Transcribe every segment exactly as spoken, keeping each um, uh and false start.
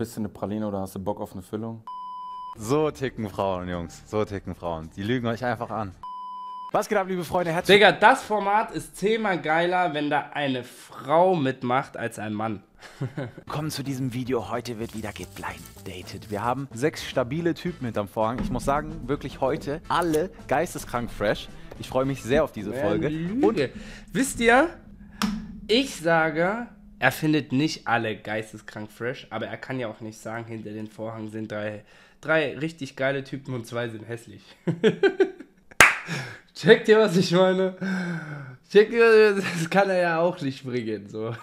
Bist du eine Praline oder hast du Bock auf eine Füllung? So ticken Frauen, Jungs. So ticken Frauen. Die lügen euch einfach an. Was geht ab, liebe Freunde? Herzlich Digga, das Format ist zehnmal geiler, wenn da eine Frau mitmacht, als ein Mann. Willkommen zu diesem Video. Heute wird wieder geblindated. Wir haben sechs stabile Typen hinterm Vorhang. Ich muss sagen, wirklich heute alle geisteskrank fresh. Ich freue mich sehr auf diese Folge. Lüge. Und wisst ihr, ich sage... Er findet nicht alle geisteskrank fresh, aber er kann ja auch nicht sagen, hinter den Vorhang sind drei, drei richtig geile Typen und zwei sind hässlich. Checkt ihr, was ich meine? Checkt ihr, das kann er ja auch nicht bringen. So.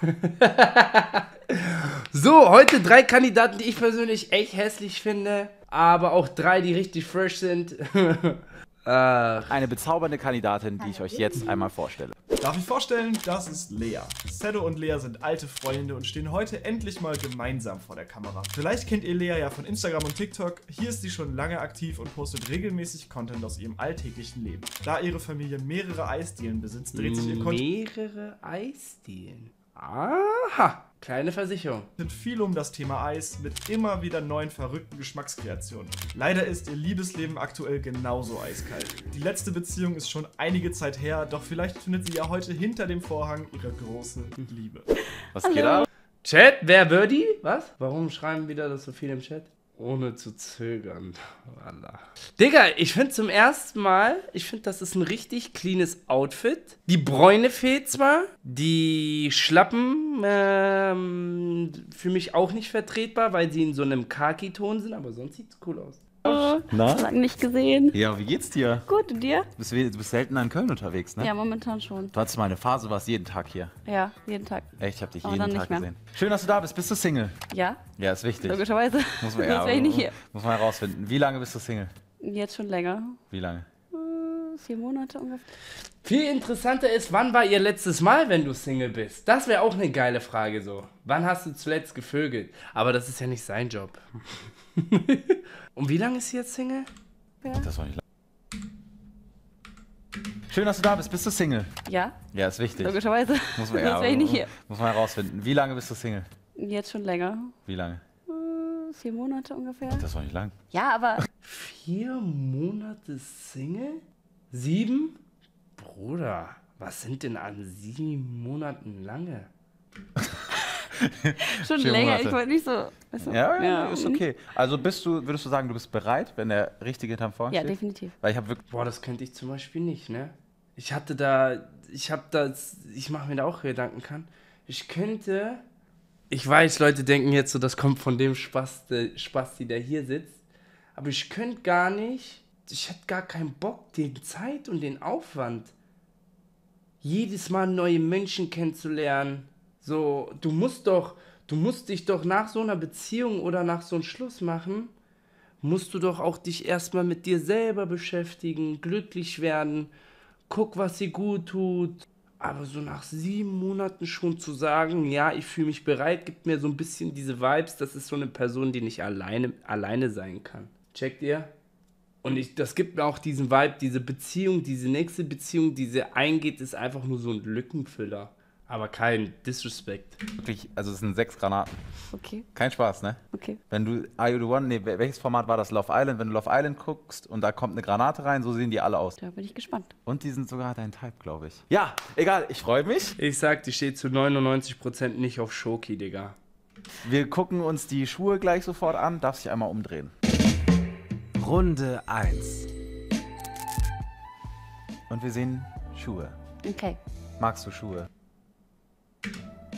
So, heute drei Kandidaten, die ich persönlich echt hässlich finde, aber auch drei, die richtig fresh sind. Ach. Eine bezaubernde Kandidatin, die ich euch jetzt einmal vorstelle. Darf ich vorstellen? Das ist Lea. Sedo und Lea sind alte Freunde und stehen heute endlich mal gemeinsam vor der Kamera. Vielleicht kennt ihr Lea ja von Instagram und TikTok. Hier ist sie schon lange aktiv und postet regelmäßig Content aus ihrem alltäglichen Leben. Da ihre Familie mehrere Eisdielen besitzt, dreht sich ihr Content... Mehrere Eisdielen? Aha! Kleine Versicherung. Sind viel um das Thema Eis mit immer wieder neuen verrückten Geschmackskreationen. Leider ist ihr Liebesleben aktuell genauso eiskalt. Die letzte Beziehung ist schon einige Zeit her, doch vielleicht findet sie ja heute hinter dem Vorhang ihre große Liebe. Was geht ab? Chat, wer Birdie? Was? Warum schreiben wieder das so viel im Chat? Ohne zu zögern. Wallah. Digga, ich finde zum ersten Mal, ich finde, das ist ein richtig cleanes Outfit. Die Bräune fehlt zwar, die Schlappen ähm, für mich auch nicht vertretbar, weil sie in so einem Khaki-Ton sind, aber sonst sieht es cool aus. Oh, na? Lange nicht gesehen. Ja, wie geht's dir? Gut, und dir? Du bist, du bist seltener in Köln unterwegs, ne? Ja, momentan schon. Du hattest mal eine Phase, warst jeden Tag hier. Ja, jeden Tag. Echt, ich hab dich aber jeden Tag gesehen. Schön, dass du da bist. Bist du Single? Ja. Ja, ist wichtig. Logischerweise. Muss man, ja, ich nicht hier. Muss man herausfinden. Wie lange bist du Single? Jetzt schon länger. Wie lange? Äh, vier Monate ungefähr. Viel interessanter ist, wann war ihr letztes Mal, wenn du Single bist? Das wäre auch eine geile Frage so. Wann hast du zuletzt gevögelt? Aber das ist ja nicht sein Job. Und wie lange ist sie jetzt Single? Ja. Das war nicht lang. Schön, dass du da bist. Bist du Single? Ja. Ja, ist wichtig. Logischerweise. Muss man, ja, nicht hier. Muss man herausfinden. Wie lange bist du Single? Jetzt schon länger. Wie lange? Äh, vier Monate ungefähr. Das war nicht lang. Ja, aber... Vier Monate Single? Sieben? Bruder, was sind denn an sieben Monaten lange? Schon länger, Monate. Ich wollte nicht so... Also, ja, ja, ist okay. Also bist du, würdest du sagen, du bist bereit, wenn der richtige hinterm Vorhang steht? Ja, definitiv. Weil ich hab wirklich... Boah, das könnte ich zum Beispiel nicht, ne? Ich hatte da... Ich hab da... Ich mache mir da auch Gedanken kann. Ich könnte... Ich weiß, Leute denken jetzt so, das kommt von dem Spasti, Spasti, der hier sitzt. Aber ich könnte gar nicht... Ich hätte gar keinen Bock, den Zeit und den Aufwand, jedes Mal neue Menschen kennenzulernen. So, du musst doch, du musst dich doch nach so einer Beziehung oder nach so einem Schluss machen, musst du doch auch dich erstmal mit dir selber beschäftigen, glücklich werden, guck, was dir gut tut. Aber so nach sieben Monaten schon zu sagen, ja, ich fühle mich bereit, gibt mir so ein bisschen diese Vibes, das ist so eine Person, die nicht alleine, alleine sein kann. Checkt ihr? Und ich, das gibt mir auch diesen Vibe, diese Beziehung, diese nächste Beziehung, die sie eingeht, ist einfach nur so ein Lückenfüller. Aber kein Disrespect. Wirklich, also es sind sechs Granaten. Okay. Kein Spaß, ne? Okay. Wenn du, Are You The One, nee, welches Format war das? Love Island? Wenn du Love Island guckst und da kommt eine Granate rein, so sehen die alle aus. Da bin ich gespannt. Und die sind sogar dein Type, glaube ich. Ja, egal, ich freue mich. Ich sag, die steht zu neunundneunzig Prozent nicht auf Schoki, Digga. Wir gucken uns die Schuhe gleich sofort an. Darfst dich einmal umdrehen. Runde eins. Und wir sehen Schuhe. Okay. Magst du Schuhe?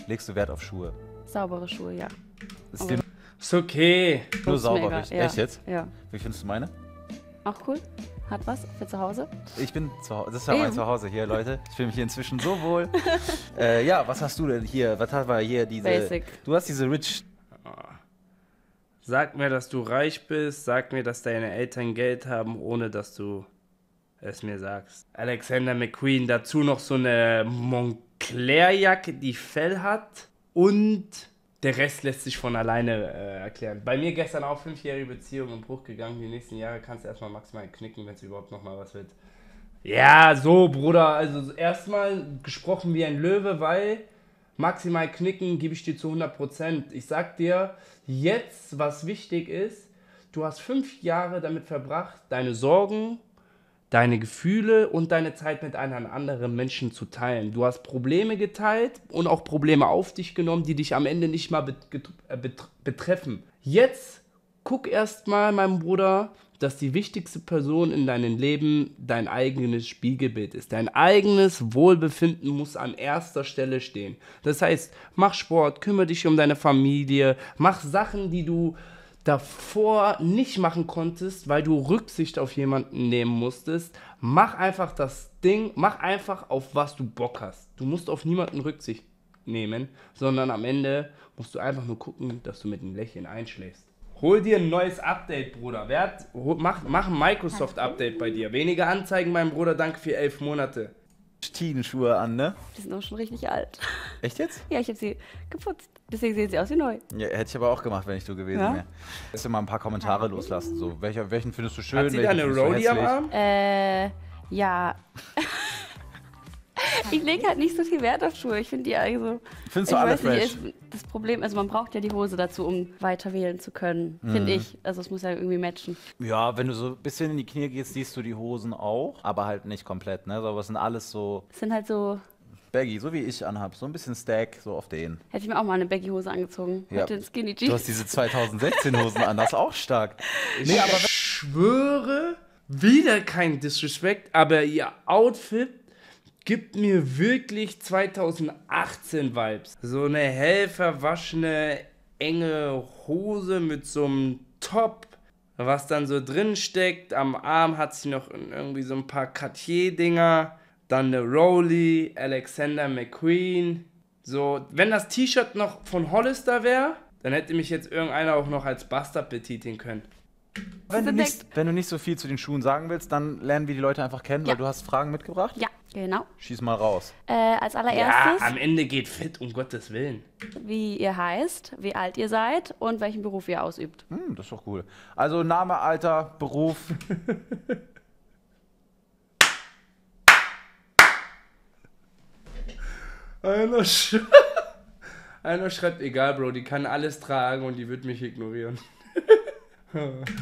Legst du Wert auf Schuhe? Saubere Schuhe, ja. Ist, okay. Ist okay. Nur sauber, richtig. Ja. Echt jetzt? Ja. Wie findest du meine? Auch cool. Hat was für zu Hause? Ich bin zu Hause. Das ist ja mein Zuhause hier, Leute. Ich fühle mich hier inzwischen so wohl. äh, ja, was hast du denn hier? Was war hier diese... Basic. Du hast diese Rich... Sag mir, dass du reich bist. Sag mir, dass deine Eltern Geld haben, ohne dass du es mir sagst. Alexander McQueen. Dazu noch so eine Montclair-Jacke, die Fell hat. Und der Rest lässt sich von alleine äh, erklären. Bei mir gestern auch fünfjährige Beziehung im Bruch gegangen. Die nächsten Jahre kannst du erstmal maximal knicken, wenn es überhaupt nochmal was wird. Ja, so, Bruder. Also erstmal gesprochen wie ein Löwe, weil... Maximal knicken gebe ich dir zu hundert Prozent. Ich sag dir jetzt, was wichtig ist. Du hast fünf Jahre damit verbracht, deine Sorgen, deine Gefühle und deine Zeit mit einem anderen Menschen zu teilen. Du hast Probleme geteilt und auch Probleme auf dich genommen, die dich am Ende nicht mal betreffen. Jetzt guck erstmal, mein Bruder, dass die wichtigste Person in deinem Leben dein eigenes Spiegelbild ist. Dein eigenes Wohlbefinden muss an erster Stelle stehen. Das heißt, mach Sport, kümmere dich um deine Familie, mach Sachen, die du davor nicht machen konntest, weil du Rücksicht auf jemanden nehmen musstest. Mach einfach das Ding, mach einfach auf was du Bock hast. Du musst auf niemanden Rücksicht nehmen, sondern am Ende musst du einfach nur gucken, dass du mit einem Lächeln einschläfst. Hol dir ein neues Update, Bruder. Wer hat, mach, mach ein Microsoft-Update bei dir. Weniger Anzeigen, mein Bruder, danke für elf Monate. Schuhe an, ne? Die sind auch schon richtig alt. Echt jetzt? Ja, ich habe sie geputzt. Deswegen sehen sie aus wie neu. Ja, hätte ich aber auch gemacht, wenn ich du gewesen ja? wäre. Lass dir mal ein paar Kommentare loslassen. So, welcher, welchen findest du schön? Hat sie da eine Roadie am Arm? Äh, ja. Ich lege halt nicht so viel Wert auf Schuhe. Ich finde die eigentlich so. Findest du alle fresh? Das Problem, also man braucht ja die Hose dazu, um weiter wählen zu können, mhm. finde ich. Also es muss ja irgendwie matchen. Ja, wenn du so ein bisschen in die Knie gehst, siehst du die Hosen auch, aber halt nicht komplett, ne? So, aber es sind alles so. Es sind halt so. Baggy, so wie ich anhab, so ein bisschen Stack, so auf den. Hätte ich mir auch mal eine Baggy-Hose angezogen. Ja. Heute Skinny Jeans. Du hast diese zweitausendsechzehn-Hosen an, das ist auch stark. Ich nee, aber schwöre, wieder kein Disrespect, aber ihr Outfit gibt mir wirklich zweitausendachtzehn-Vibes. So eine hell verwaschene, enge Hose mit so einem Top, was dann so drin steckt. Am Arm hat sie noch irgendwie so ein paar Cartier-Dinger. Dann eine Rowley, Alexander McQueen. So, wenn das T-Shirt noch von Hollister wäre, dann hätte mich jetzt irgendeiner auch noch als Bastard betiteln können. Wenn du, nicht, wenn du nicht so viel zu den Schuhen sagen willst, dann lernen wir die Leute einfach kennen, ja. weil du hast Fragen mitgebracht. Ja, genau. Schieß mal raus. Äh, als allererstes... Ja, am Ende geht fit, um Gottes Willen. Wie ihr heißt, wie alt ihr seid und welchen Beruf ihr ausübt. Hm, das ist doch cool. Also Name, Alter, Beruf... Einer, sch Einer schreibt, egal, Bro, die kann alles tragen und die wird mich ignorieren.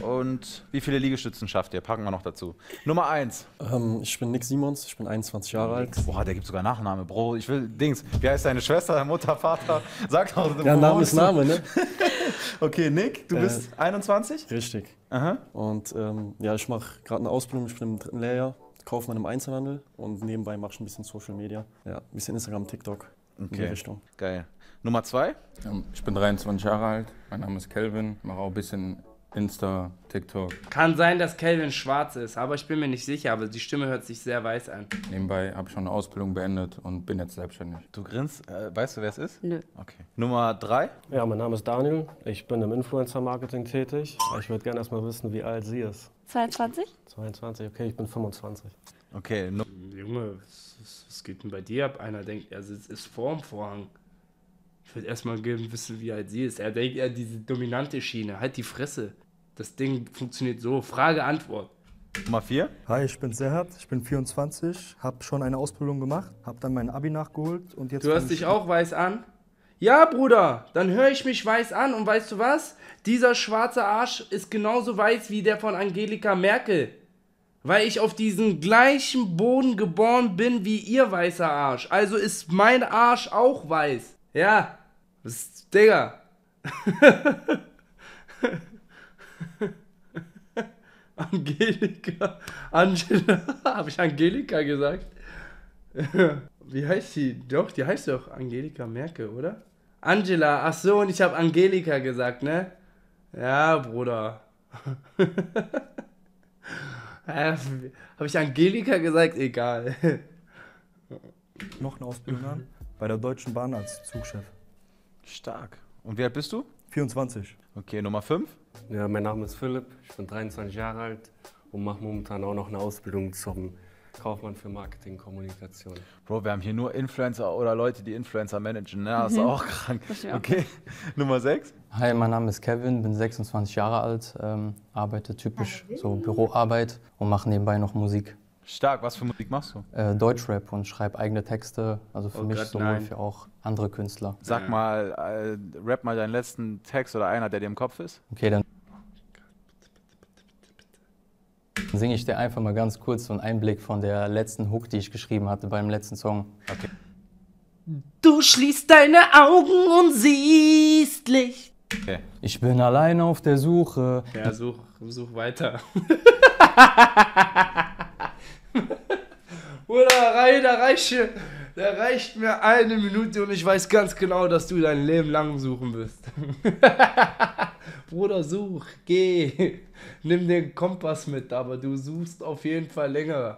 Und wie viele Liegestützen schafft ihr? Packen wir noch dazu. Nummer eins. Ähm, ich bin Nick Simons, ich bin einundzwanzig Jahre alt. Boah, der gibt sogar Nachname, Bro. Ich will, Dings, wie heißt deine Schwester, Mutter, Vater? Sag doch. Ja, Bro, Name ist Name, ne? Okay, Nick, du äh, bist einundzwanzig? Richtig. Aha. Und ähm, ja, ich mache gerade eine Ausbildung, ich bin im dritten Lehrjahr. Kaufmann im Einzelhandel und nebenbei mach ich ein bisschen Social Media. Ja, ein bisschen Instagram, TikTok okay. in die Richtung. Geil. Nummer zwei? Ich bin dreiundzwanzig Jahre alt, mein Name ist Kelvin, mache auch ein bisschen Insta, TikTok. Kann sein, dass Kelvin schwarz ist, aber ich bin mir nicht sicher, aber die Stimme hört sich sehr weiß an. Nebenbei habe ich schon eine Ausbildung beendet und bin jetzt selbstständig. Du grinst, äh, weißt du, wer es ist? Nö. Okay. Nummer drei? Ja, mein Name ist Daniel, ich bin im Influencer-Marketing tätig. Ich würde gerne erstmal wissen, wie alt sie ist. zweiundzwanzig? zweiundzwanzig, okay, ich bin fünfundzwanzig. Okay, no Junge, was, was geht denn bei dir ab? Einer denkt, er sitzt, ist vorm Vorhang. Ich würde erstmal geben, wissen, wie alt sie ist. Er denkt, er diese dominante Schiene, halt die Fresse. Das Ding funktioniert so, Frage, Antwort. Nummer vier. Hi, ich bin Serhat, ich bin vierundzwanzig, habe schon eine Ausbildung gemacht, habe dann mein Abi nachgeholt und jetzt... Du hörst dich auch weiß an? Ja, Bruder, dann höre ich mich weiß an und weißt du was? Dieser schwarze Arsch ist genauso weiß wie der von Angela Merkel. Weil ich auf diesem gleichen Boden geboren bin wie ihr weißer Arsch. Also ist mein Arsch auch weiß. Ja, das ist, Digga. Angela, Angela, habe ich Angela gesagt? Wie heißt sie? Doch, die heißt doch Angela Merkel, oder? Angela, ach so, und ich habe Angela gesagt, ne? Ja, Bruder. Habe ich Angela gesagt? Egal. Noch eine Ausbildung an? Bei der Deutschen Bahn als Zugchef. Stark. Und wie alt bist du? vierundzwanzig. Okay, Nummer fünf? Ja, mein Name ist Philipp, ich bin dreiundzwanzig Jahre alt und mache momentan auch noch eine Ausbildung zum Kaufmann für Marketing, Kommunikation. Bro, wir haben hier nur Influencer oder Leute, die Influencer managen, ne? Das ist auch krank. Okay, Nummer sechs. Hi, mein Name ist Kevin, bin sechsundzwanzig Jahre alt, ähm, arbeite typisch so Büroarbeit und mache nebenbei noch Musik. Stark, was für Musik machst du? Äh, Deutschrap und schreibe eigene Texte, also für oh mich Gott, sowohl nein. für auch andere Künstler. Sag mal, äh, rap mal deinen letzten Text oder einer, der dir im Kopf ist. Okay, dann singe ich dir einfach mal ganz kurz so einen Einblick von der letzten Hook, die ich geschrieben hatte beim letzten Song. Okay. Du schließt deine Augen und siehst Licht. Okay. Ich bin allein auf der Suche. Ja, such, such weiter. Oder da reicht, da reicht mir eine Minute und ich weiß ganz genau, dass du dein Leben lang suchen wirst. Bruder, such, geh, nimm den Kompass mit, aber du suchst auf jeden Fall länger.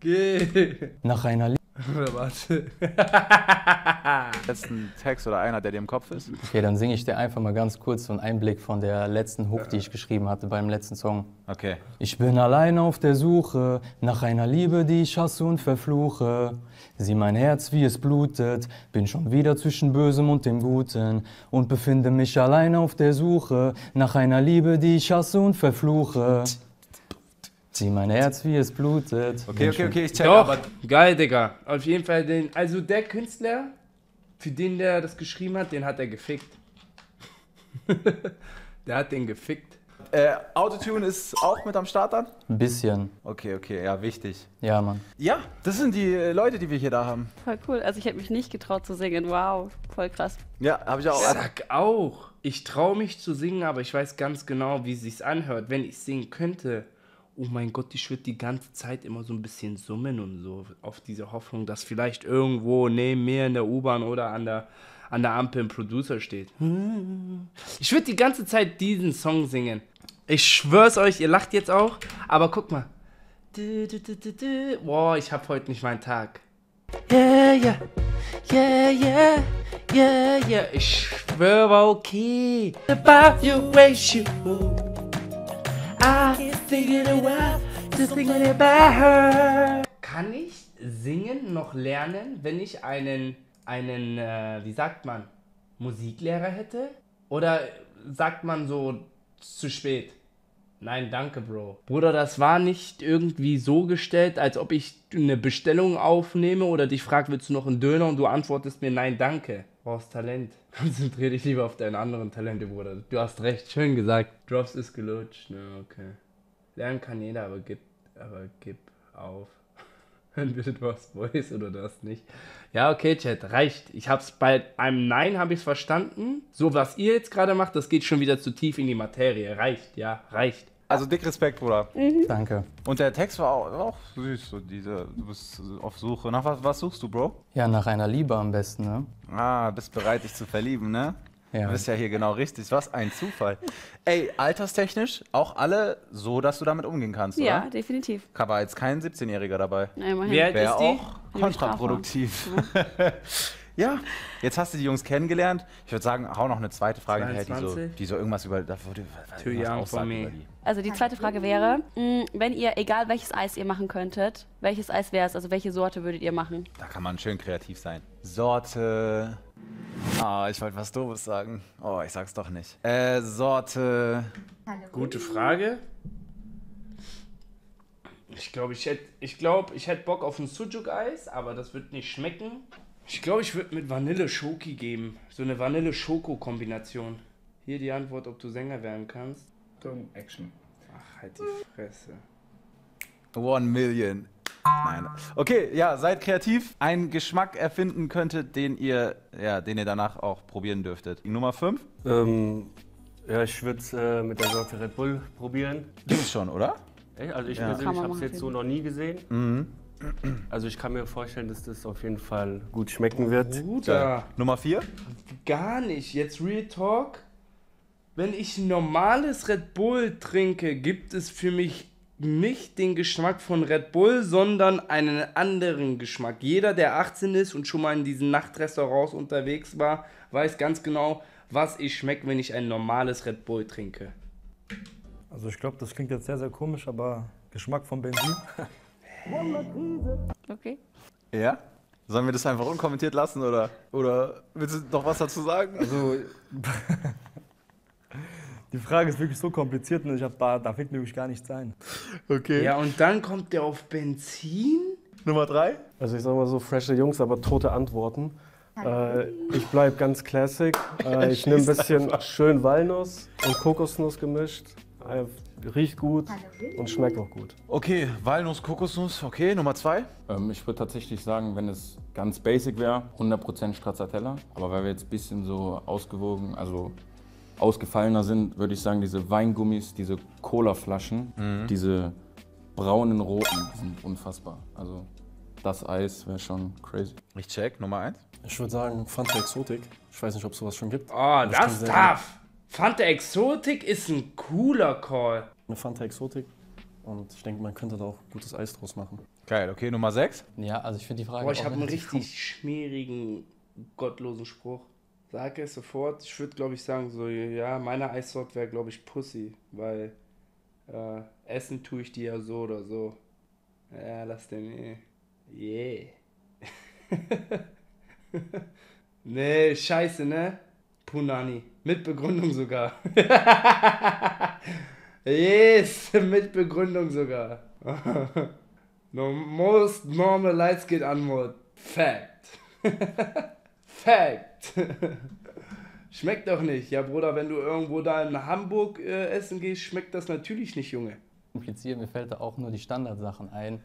Geh. Nach einer Liebe. Warte. Letzten Text oder einer, der dir im Kopf ist? Okay, dann singe ich dir einfach mal ganz kurz so einen Einblick von der letzten Hook, die ich geschrieben hatte beim letzten Song. Okay. Ich bin allein auf der Suche nach einer Liebe, die ich hasse und verfluche. Sieh mein Herz, wie es blutet, bin schon wieder zwischen Bösem und dem Guten und befinde mich allein auf der Suche nach einer Liebe, die ich hasse und verfluche. Sieh mein Herz, wie es blutet. Okay, okay, okay, ich check. Doch, aber geil, Digga. Auf jeden Fall, den, also der Künstler, für den der das geschrieben hat, den hat er gefickt. Der hat den gefickt. Äh, Autotune ist auch mit am Start dann? Ein bisschen. Okay, okay, ja, wichtig. Ja, Mann. Ja, das sind die Leute, die wir hier da haben. Voll cool, also ich hätte mich nicht getraut zu singen, wow, voll krass. Ja, habe ich auch. Sag auch, ich traue mich zu singen, aber ich weiß ganz genau, wie es sich anhört, wenn ich singen könnte. Oh mein Gott, ich würde die ganze Zeit immer so ein bisschen summen und so, auf diese Hoffnung, dass vielleicht irgendwo neben mir in der U-Bahn oder an der, an der Ampel ein Producer steht. Ich würde die ganze Zeit diesen Song singen. Ich schwör's euch, ihr lacht jetzt auch, aber guck mal. Boah, ich hab heute nicht meinen Tag. Yeah, yeah, yeah, yeah, yeah, yeah. Ich schwör, war okay. About your way, she I thinking about, just thinking about her. Kann ich singen noch lernen, wenn ich einen, einen äh, wie sagt man, Musiklehrer hätte? Oder sagt man so, zu spät? Nein, danke, Bro. Bruder, das war nicht irgendwie so gestellt, als ob ich eine Bestellung aufnehme oder dich frage, willst du noch einen Döner? Und du antwortest mir, nein, danke. Du brauchst Talent. Konzentriere dich lieber auf deine anderen Talente, Bruder. Du hast recht, schön gesagt. Drops ist gelutscht, ne, okay. Lernen kann jeder, aber gib, aber gib auf. Entweder du hast Voice oder du hast nicht. Ja, okay, Chat, reicht. Ich hab's bei einem Nein, habe ich's verstanden. So, was ihr jetzt gerade macht, das geht schon wieder zu tief in die Materie. Reicht, ja, reicht. Also dick Respekt, Bruder. Mhm. Danke. Und der Text war auch, war auch süß, so diese, du bist auf Suche. Nach was, was suchst du, Bro? Ja, nach einer Liebe am besten, ne? Ah, bist bereit, dich zu verlieben, ne? Ja. Du bist ja hier genau richtig. Was ein Zufall. Ey, alterstechnisch auch alle so, dass du damit umgehen kannst, ja, oder? Ja, definitiv. Da war jetzt kein siebzehnjähriger dabei. Nein, wäre auch kontraproduktiv. Ja. Ja, jetzt hast du die Jungs kennengelernt. Ich würde sagen, hau noch eine zweite Frage hinterher, die so, die so irgendwas über... Also die zweite Frage wäre, wenn ihr, egal welches Eis ihr machen könntet, welches Eis wäre es? Also welche Sorte würdet ihr machen? Da kann man schön kreativ sein. Sorte... Ah, oh, ich wollte was Doofes sagen. Oh, ich sag's doch nicht. Äh, Sorte... Gute Frage. Ich glaube, ich hätte ich glaub, ich hätt Bock auf ein Sujuk-Eis, aber das wird nicht schmecken. Ich glaube, ich würde mit Vanille-Schoki geben. So eine Vanille-Schoko-Kombination. Hier die Antwort, ob du Sänger werden kannst. Dumm, Action. Ach, halt die Fresse. One Million. Nein. Okay, ja, seid kreativ. Einen Geschmack erfinden könntet, den ihr, ja, den ihr danach auch probieren dürftet. Nummer fünf? Ähm, ja, ich würde es äh, mit der Sorte Red Bull probieren. Gibt's schon, oder? Echt? Also ich ja. persönlich habe es jetzt so noch nie gesehen. Mhm. Also ich kann mir vorstellen, dass das auf jeden Fall gut schmecken wird. Bruder. Nummer vier? Gar nicht. Jetzt Real Talk. Wenn ich normales Red Bull trinke, gibt es für mich nicht den Geschmack von Red Bull, sondern einen anderen Geschmack. Jeder, der achtzehn ist und schon mal in diesen Nachtrestaurants unterwegs war, weiß ganz genau, was ich schmecke, wenn ich ein normales Red Bull trinke. Also ich glaube, das klingt jetzt sehr, sehr komisch, aber Geschmack von Benzin. Okay. Ja? Sollen wir das einfach unkommentiert lassen oder, oder willst du noch was dazu sagen? Also Die Frage ist wirklich so kompliziert und ich hab da, da fängt mir wirklich gar nichts ein. Okay. Ja, und dann kommt der auf Benzin? Nummer drei? Also ich sag mal so, fresche Jungs, aber tote Antworten. Äh, ich bleib ganz classic. Äh, ich nehme ein bisschen schön Walnuss und Kokosnuss gemischt. Äh, Riecht gut und schmeckt auch gut. Okay, Walnuss, Kokosnuss, okay, Nummer zwei. Ähm, ich würde tatsächlich sagen, wenn es ganz basic wäre, hundert Prozent Stracciatella. Aber weil wir jetzt ein bisschen so ausgewogen, also ausgefallener sind, würde ich sagen, diese Weingummis, diese Cola-Flaschen, mhm. diese braunen roten sind unfassbar. Also das Eis wäre schon crazy. Ich check, Nummer eins. Ich würde sagen, Fanta Exotik. Ich weiß nicht, ob es sowas schon gibt. Oh, das darf! Fanta Exotik ist ein cooler Call. Eine Fanta Exotik und ich denke, man könnte da auch gutes Eis draus machen. Geil, okay, Nummer sechs. Ja, also ich finde die Frage... Boah, ich habe einen richtig schmierigen, gottlosen Spruch. Sag es sofort. Ich würde, glaube ich, sagen so, ja, meine Eissort wäre, glaube ich, Pussy, weil äh, essen tue ich die ja so oder so. Ja, lass den eh. Yeah. Nee, scheiße, ne? Punani. Mit Begründung sogar. Yes, mit Begründung sogar. No, most normal lights get unmod. Fact. Fact. Schmeckt doch nicht. Ja, Bruder, wenn du irgendwo da in Hamburg äh, essen gehst, schmeckt das natürlich nicht, Junge. Kompliziert, mir fällt da auch nur die Standardsachen ein.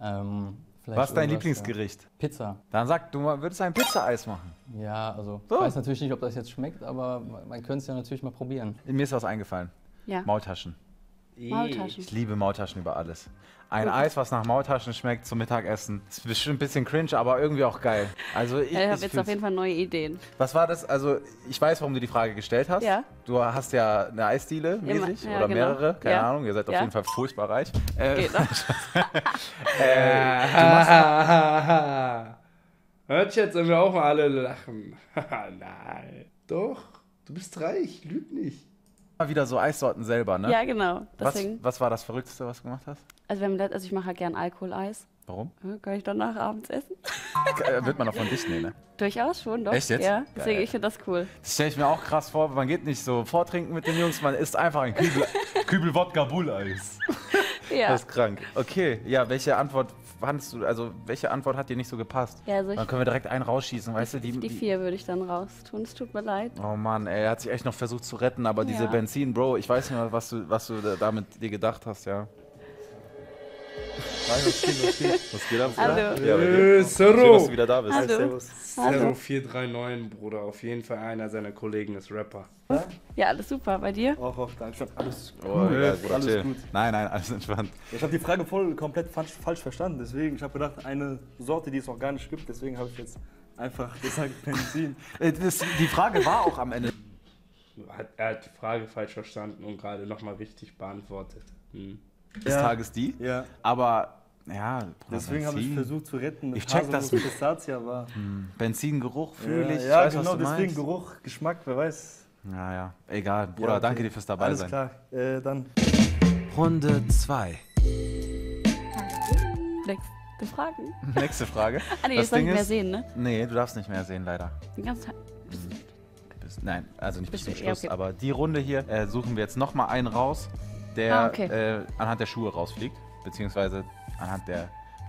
Ähm, Was ist dein Lieblingsgericht? Ja. Pizza. Dann sag, du würdest ein Pizza-Eis machen. Ja, also so. Ich weiß natürlich nicht, ob das jetzt schmeckt, aber man könnte es ja natürlich mal probieren. Mir ist was eingefallen. Ja. Maultaschen. Maultaschen. Ich liebe Maultaschen über alles. Ein okay. Eis, was nach Maultaschen schmeckt zum Mittagessen. Ist bestimmt ein bisschen cringe, aber irgendwie auch geil. Also ich, ich habe jetzt auf jeden Fall neue Ideen. Was war das? Also ich weiß, warum du die Frage gestellt hast. Ja. Du hast ja eine Eisdiele mäßig ja, oder genau. mehrere. Keine ja. Ahnung, ihr seid ja. auf jeden Fall furchtbar reich. Äh, Geht noch. äh, du machst Hört jetzt, wenn wir auch mal alle lachen. Nein. Doch, du bist reich, lüg nicht. Wieder so Eissorten selber, ne? Ja, genau. Was, was war das Verrückteste, was du gemacht hast? Also, wenn, also ich mache halt gern Alkoholeis. Warum? Ja, kann ich danach abends essen? Wird man auch von dich nehmen, ne? Durchaus schon, doch. Echt jetzt? Ja, deswegen, geil. Ich finde das cool. Das stelle ich mir auch krass vor, man geht nicht so vortrinken mit den Jungs, man isst einfach ein Kübel, Kübel Wodka-Bull-Eis. Ja. Das ist krank. Okay, ja, welche Antwort fandest du, also welche Antwort hat dir nicht so gepasst? Ja, also dann können wir direkt einen rausschießen, weißt du? Die, die vier würde ich dann raus tun, es tut mir leid. Oh Mann, ey, er hat sich echt noch versucht zu retten, aber ja. diese Benzin, Bro, ich weiß nicht, was du, was du damit dir gedacht hast, ja. Was geht ab? Hallo. Ja, äh, Serro. Schön, dass du wieder da bist. Hallo. Servus. Serro vier drei neun, Bruder. Auf jeden Fall einer seiner Kollegen ist Rapper. Ja, alles super. Bei dir? Auch, auch danke. Alles, oh, cool. ja, Bruder, alles gut. Nein, nein, alles entspannt. Ich habe die Frage voll komplett falsch, falsch verstanden. Deswegen, ich habe gedacht, eine Sorte, die es auch gar nicht gibt. Deswegen habe ich jetzt einfach gesagt, Benzin. das, die Frage war auch am Ende. Hat, er hat die Frage falsch verstanden und gerade nochmal richtig beantwortet. Hm. Des ja. Tages die, ja. aber ja, deswegen habe ich versucht zu retten. Ich check das mit Pistazie war. Hm. Benzingeruch fühle ich. Ja, ja weiß, genau, deswegen meinst. Geruch, Geschmack, wer weiß. Ja, ja, egal, Bruder, ja, okay. danke dir fürs dabei Alles sein. Alles klar, äh, dann. Runde zwei. Nächste Frage. Nächste Frage. Ah, nee, das Ding nicht mehr ist, sehen, ne? Nee, du darfst nicht mehr sehen, leider. Den ganzen Tag. Bis, nein, also nicht bis, bis zum Schluss, okay. aber die Runde hier äh, suchen wir jetzt nochmal einen raus. Der ah, okay. äh, anhand der Schuhe rausfliegt, beziehungsweise anhand der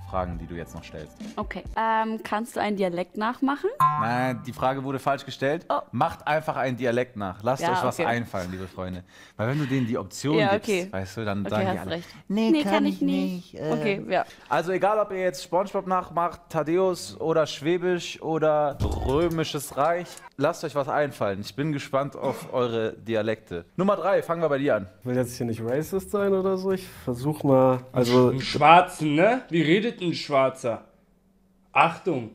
Fragen, die du jetzt noch stellst. Okay. Ähm, kannst du einen Dialekt nachmachen? Nein, die Frage wurde falsch gestellt. Oh. Macht einfach einen Dialekt nach. Lasst ja, euch was okay. einfallen, liebe Freunde. Weil wenn du denen die Option ja, okay. gibst, weißt du, dann okay, sagen die alle, recht. Nee, nee, kann, kann ich nicht. nicht. Äh. Okay, ja. Also egal, ob ihr jetzt Spongebob nachmacht, Thaddeus oder Schwäbisch oder Römisches Reich, lasst euch was einfallen. Ich bin gespannt auf eure Dialekte. Nummer drei, fangen wir bei dir an. Ich will jetzt hier nicht racist sein oder so. Ich versuch mal, also... Einen Schwarzen, ne? Wie redet ein Schwarzer. Achtung!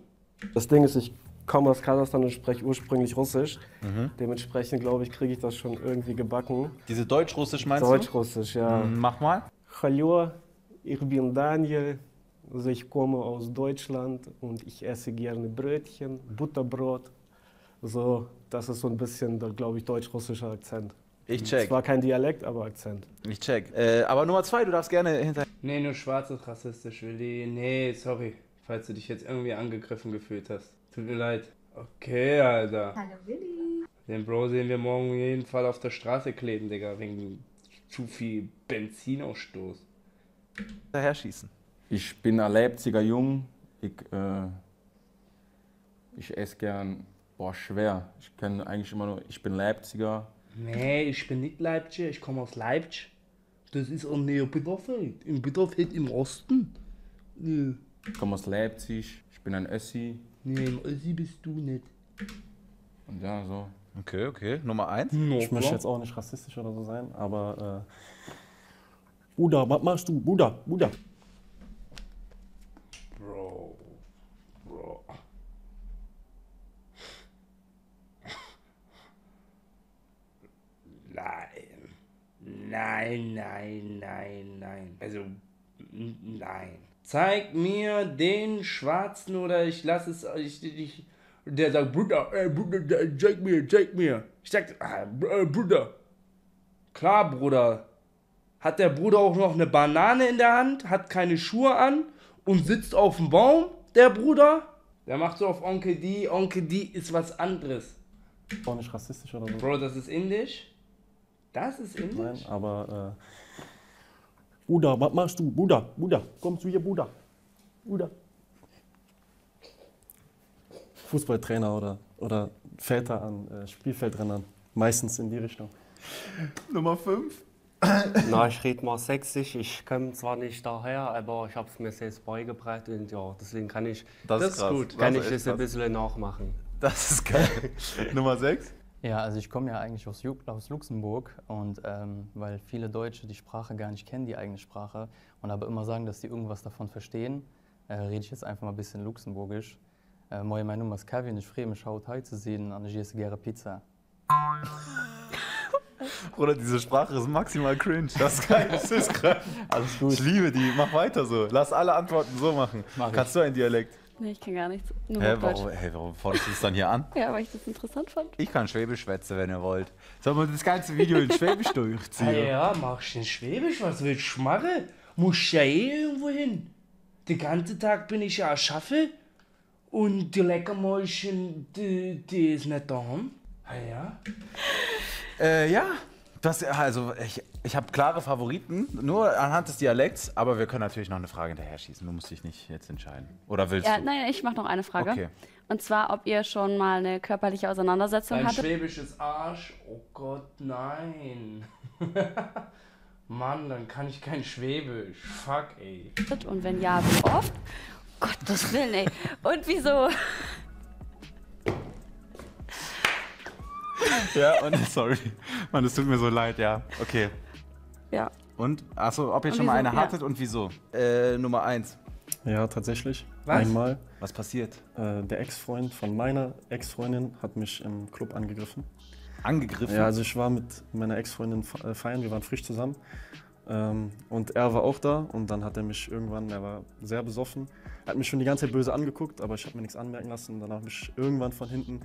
Das Ding ist, ich komme aus Kasachstan und spreche ursprünglich Russisch. Mhm. Dementsprechend, glaube ich, kriege ich das schon irgendwie gebacken. Diese Deutsch-Russisch meinst du? Deutsch-Russisch, ja. Mach mal. Hallo, ich bin Daniel. Also ich komme aus Deutschland und ich esse gerne Brötchen, Butterbrot. So, das ist so ein bisschen, glaube ich, deutsch-russischer Akzent. Ich check. Zwar kein Dialekt, aber Akzent. Ich check. Äh, aber Nummer zwei, du darfst gerne hinter... Nee, nur schwarz ist rassistisch, Willy. Nee, sorry, falls du dich jetzt irgendwie angegriffen gefühlt hast. Tut mir leid. Okay, Alter. Hallo, Willy. Den Bro sehen wir morgen auf jeden Fall auf der Straße kleben, Digga, wegen zu viel Benzinausstoß. Daher schießen. Ich bin ein Leipziger Jung. Ich, äh, ich esse gern, boah, schwer. Ich kann eigentlich immer nur, ich bin Leipziger. Nee, ich bin nicht Leipziger, ich komme aus Leipzig. Das ist am Nähe Bitterfeld, in Bitterfeld im Osten. Nee. Ich komme aus Leipzig, ich bin ein Össi. Nee, ein Össi bist du nicht. Und ja, so. Okay, okay, Nummer eins. No, ich möchte jetzt auch nicht rassistisch oder so sein, aber... Äh, Bruder, was machst du? Bruder, Bruder. Bro, Bro. Nein. Nein, nein, nein, nein. Also, nein. Zeig mir den Schwarzen oder ich lasse es euch nicht... Der sagt, Bruder, ey, Bruder, check mir, check mir. Ich sag, äh, Bruder. Klar, Bruder. Hat der Bruder auch noch eine Banane in der Hand, hat keine Schuhe an und sitzt auf dem Baum, der Bruder? Der macht so auf Onkel D, Onkel D ist was anderes. Auch nicht rassistisch oder so. Bro, das ist indisch. Das ist indisch. Nein, aber, äh... Bruder, was machst du? Bruder, Bruder, komm zu hier, Bruder. Bruder. Fußballtrainer oder, oder Väter an äh, Spielfeldrennern. Meistens in die Richtung. Nummer fünf. Na, ich rede mal sächsisch. Ich komme zwar nicht daher, aber ich habe es mir selbst beigebracht und ja, deswegen kann ich das, das, ist gut. Kann das, ich das ein bisschen nachmachen. Das ist geil. Nummer sechs? Ja, also ich komme ja eigentlich aus, aus Luxemburg und ähm, weil viele Deutsche die Sprache gar nicht kennen, die eigene Sprache, und aber immer sagen, dass sie irgendwas davon verstehen, äh, rede ich jetzt einfach mal ein bisschen luxemburgisch. Äh, Moin, mein Name ist Kevin, ich freue mich, heute zu sehen und ich esse gerne Pizza. Bruder, diese Sprache ist maximal cringe. Das ist geil, das ist krank. Alles gut. Ich liebe die, mach weiter so. Lass alle Antworten so machen. Mach Kannst ich. du einen Dialekt? Nee, ich kann gar nichts. Nur hey, warum, hey, warum forderst du es dann hier an? Ja, weil ich das interessant fand. Ich kann Schwäbisch schwätzen, wenn ihr wollt. Sollen wir das ganze Video in Schwäbisch durchziehen? Ah, ja, machst du in Schwäbisch? Was willst du machen? Musst ja eh irgendwo hin. Den ganzen Tag bin ich ja schaffe und die Leckermäulchen, die, die ist nicht daheim. Ah ja. Äh, ja, das, also ich, ich habe klare Favoriten, nur anhand des Dialekts, aber wir können natürlich noch eine Frage hinterher schießen. Du musst dich nicht jetzt entscheiden. Oder willst ja, du? Nein, ich mache noch eine Frage. Okay. Und zwar, ob ihr schon mal eine körperliche Auseinandersetzung Dein hattet? Ein schwäbisches Arsch? Oh Gott, nein. Mann, dann kann ich kein Schwäbisch. Fuck, ey. Und wenn ja, wie oft? Oh Gott, das will ey. Und wieso? Ja, und sorry. Mann, es tut mir so leid, ja. Okay. Ja. Und? Achso, ob ihr schon mal eine hattet und wieso? Äh, Nummer eins. Ja, tatsächlich. Was? Einmal. Was passiert? Äh, der Ex-Freund von meiner Ex-Freundin hat mich im Club angegriffen. Angegriffen? Ja, also ich war mit meiner Ex-Freundin feiern, wir waren frisch zusammen. Ähm, und er war auch da und dann hat er mich irgendwann, er war sehr besoffen, hat mich schon die ganze Zeit böse angeguckt, aber ich habe mir nichts anmerken lassen und danach habe ich irgendwann von hinten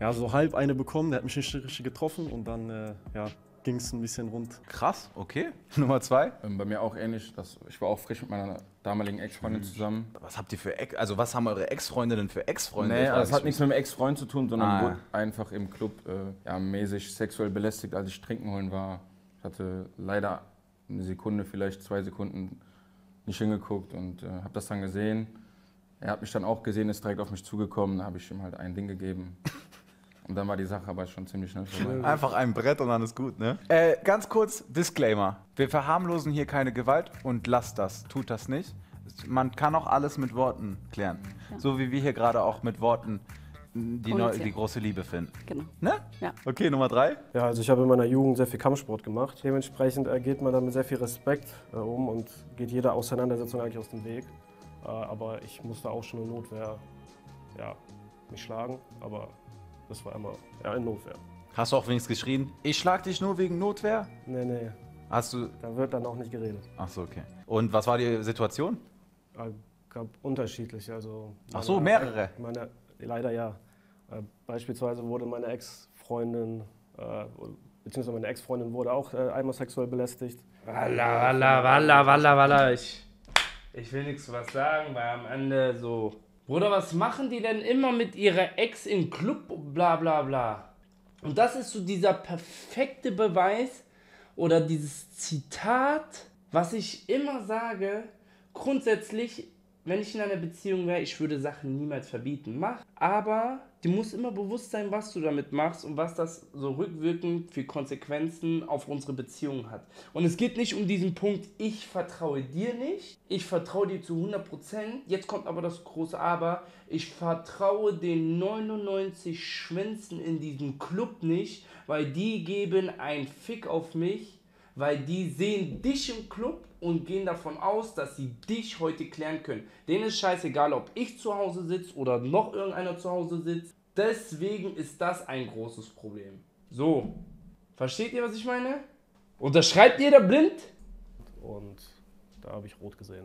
ja, so halb eine bekommen, der hat mich nicht richtig getroffen und dann äh, ja, ging es ein bisschen rund. Krass, okay. Nummer zwei? Ähm, bei mir auch ähnlich. Das, ich war auch frisch mit meiner damaligen Ex-Freundin zusammen. Was habt ihr für Ex also was haben eure Ex-Freundinnen für Ex-Freunde? Nee, das hat nichts mit dem Ex-Freund zu tun, sondern ah. wurde einfach im Club äh, ja, mäßig sexuell belästigt, als ich trinken holen war. Ich hatte leider eine Sekunde, vielleicht zwei Sekunden nicht hingeguckt und äh, habe das dann gesehen. Er hat mich dann auch gesehen, ist direkt auf mich zugekommen, da habe ich ihm halt ein Ding gegeben. Und dann war die Sache aber schon ziemlich schnell vorbei. Einfach ein Brett und dann ist gut, ne? Äh, ganz kurz, Disclaimer. Wir verharmlosen hier keine Gewalt und lasst das, tut das nicht. Man kann auch alles mit Worten klären. Ja. So wie wir hier gerade auch mit Worten die, neu, die große Liebe finden. Genau. Ne? Ja. Okay, Nummer drei. Ja, also ich habe in meiner Jugend sehr viel Kampfsport gemacht. Dementsprechend geht man da mit sehr viel Respekt äh, um und geht jeder Auseinandersetzung eigentlich aus dem Weg. Äh, aber ich musste auch schon in Notwehr, ja, mich schlagen, aber... Das war immer ja, in Notwehr. Hast du auch wenigstens geschrien, ich schlag dich nur wegen Notwehr? Nee, nee. Hast du... Da wird dann auch nicht geredet. Ach so, okay. Und was war die Situation? Es gab unterschiedliche, also... Ach so, meine, mehrere? Meine, leider ja. Beispielsweise wurde meine Ex-Freundin, äh, beziehungsweise meine Ex-Freundin wurde auch äh, einmal sexuell belästigt. Walla, walla, walla, walla, walla. Ich, ich will nichts was sagen, weil am Ende so... Bruder, was machen die denn immer mit ihrer Ex im Club, bla bla bla? Und das ist so dieser perfekte Beweis oder dieses Zitat, was ich immer sage. Grundsätzlich, wenn ich in einer Beziehung wäre, ich würde Sachen niemals verbieten. Mach, aber dir muss immer bewusst sein, was du damit machst und was das so rückwirkend für Konsequenzen auf unsere Beziehung hat. Und es geht nicht um diesen Punkt, ich vertraue dir nicht, ich vertraue dir zu hundert Prozent. Jetzt kommt aber das große Aber, ich vertraue den neunundneunzig Schwänzen in diesem Club nicht, weil die geben einen Fick auf mich, weil die sehen dich im Club und gehen davon aus, dass sie dich heute klären können. Denen ist scheißegal, ob ich zu Hause sitze oder noch irgendeiner zu Hause sitzt. Deswegen ist das ein großes Problem. So, versteht ihr, was ich meine? Unterschreibt jeder blind? Und da habe ich rot gesehen.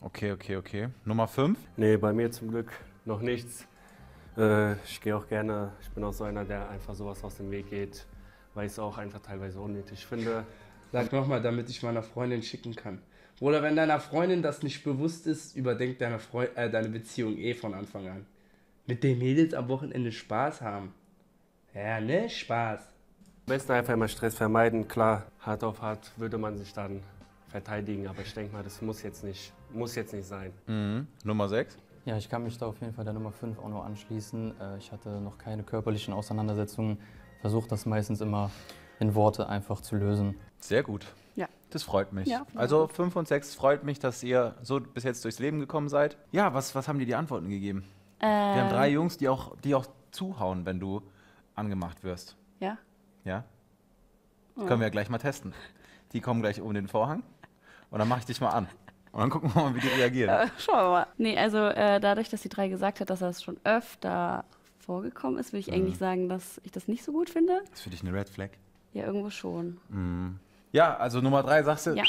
Okay, okay, okay. Nummer fünf? Nee, bei mir zum Glück noch nichts. Äh, ich gehe auch gerne, ich bin auch so einer, der einfach sowas aus dem Weg geht, weil ich es auch einfach teilweise unnötig finde. Sag nochmal, damit ich meiner Freundin schicken kann. Oder wenn deiner Freundin das nicht bewusst ist, überdenk deine, Freu äh, deine Beziehung eh von Anfang an. Mit den Mädels am Wochenende Spaß haben. Ja, ne? Spaß. Am besten einfach immer Stress vermeiden. Klar, hart auf hart würde man sich dann verteidigen. Aber ich denke mal, das muss jetzt nicht, muss jetzt nicht sein. Mhm. Nummer sechs? Ja, ich kann mich da auf jeden Fall der Nummer fünf auch nur anschließen. Ich hatte noch keine körperlichen Auseinandersetzungen. Versuche das meistens immer in Worte einfach zu lösen. Sehr gut. Ja. Das freut mich. Ja, also fünf und sechs freut mich, dass ihr so bis jetzt durchs Leben gekommen seid. Ja, was, was haben dir die Antworten gegeben? Ähm. Wir haben drei Jungs, die auch, die auch zuhauen, wenn du angemacht wirst. Ja? Ja. Oh. Können wir ja gleich mal testen. Die kommen gleich um den Vorhang und dann mache ich dich mal an. Und dann gucken wir mal, wie die reagieren. Äh, schauen wir mal. Nee, also äh, dadurch, dass die drei gesagt hat, dass das schon öfter vorgekommen ist, will ich mhm. eigentlich sagen, dass ich das nicht so gut finde. Das ist für dich eine Red Flag? Ja, irgendwo schon. Mhm. Ja, also Nummer drei, sagst du? Ja.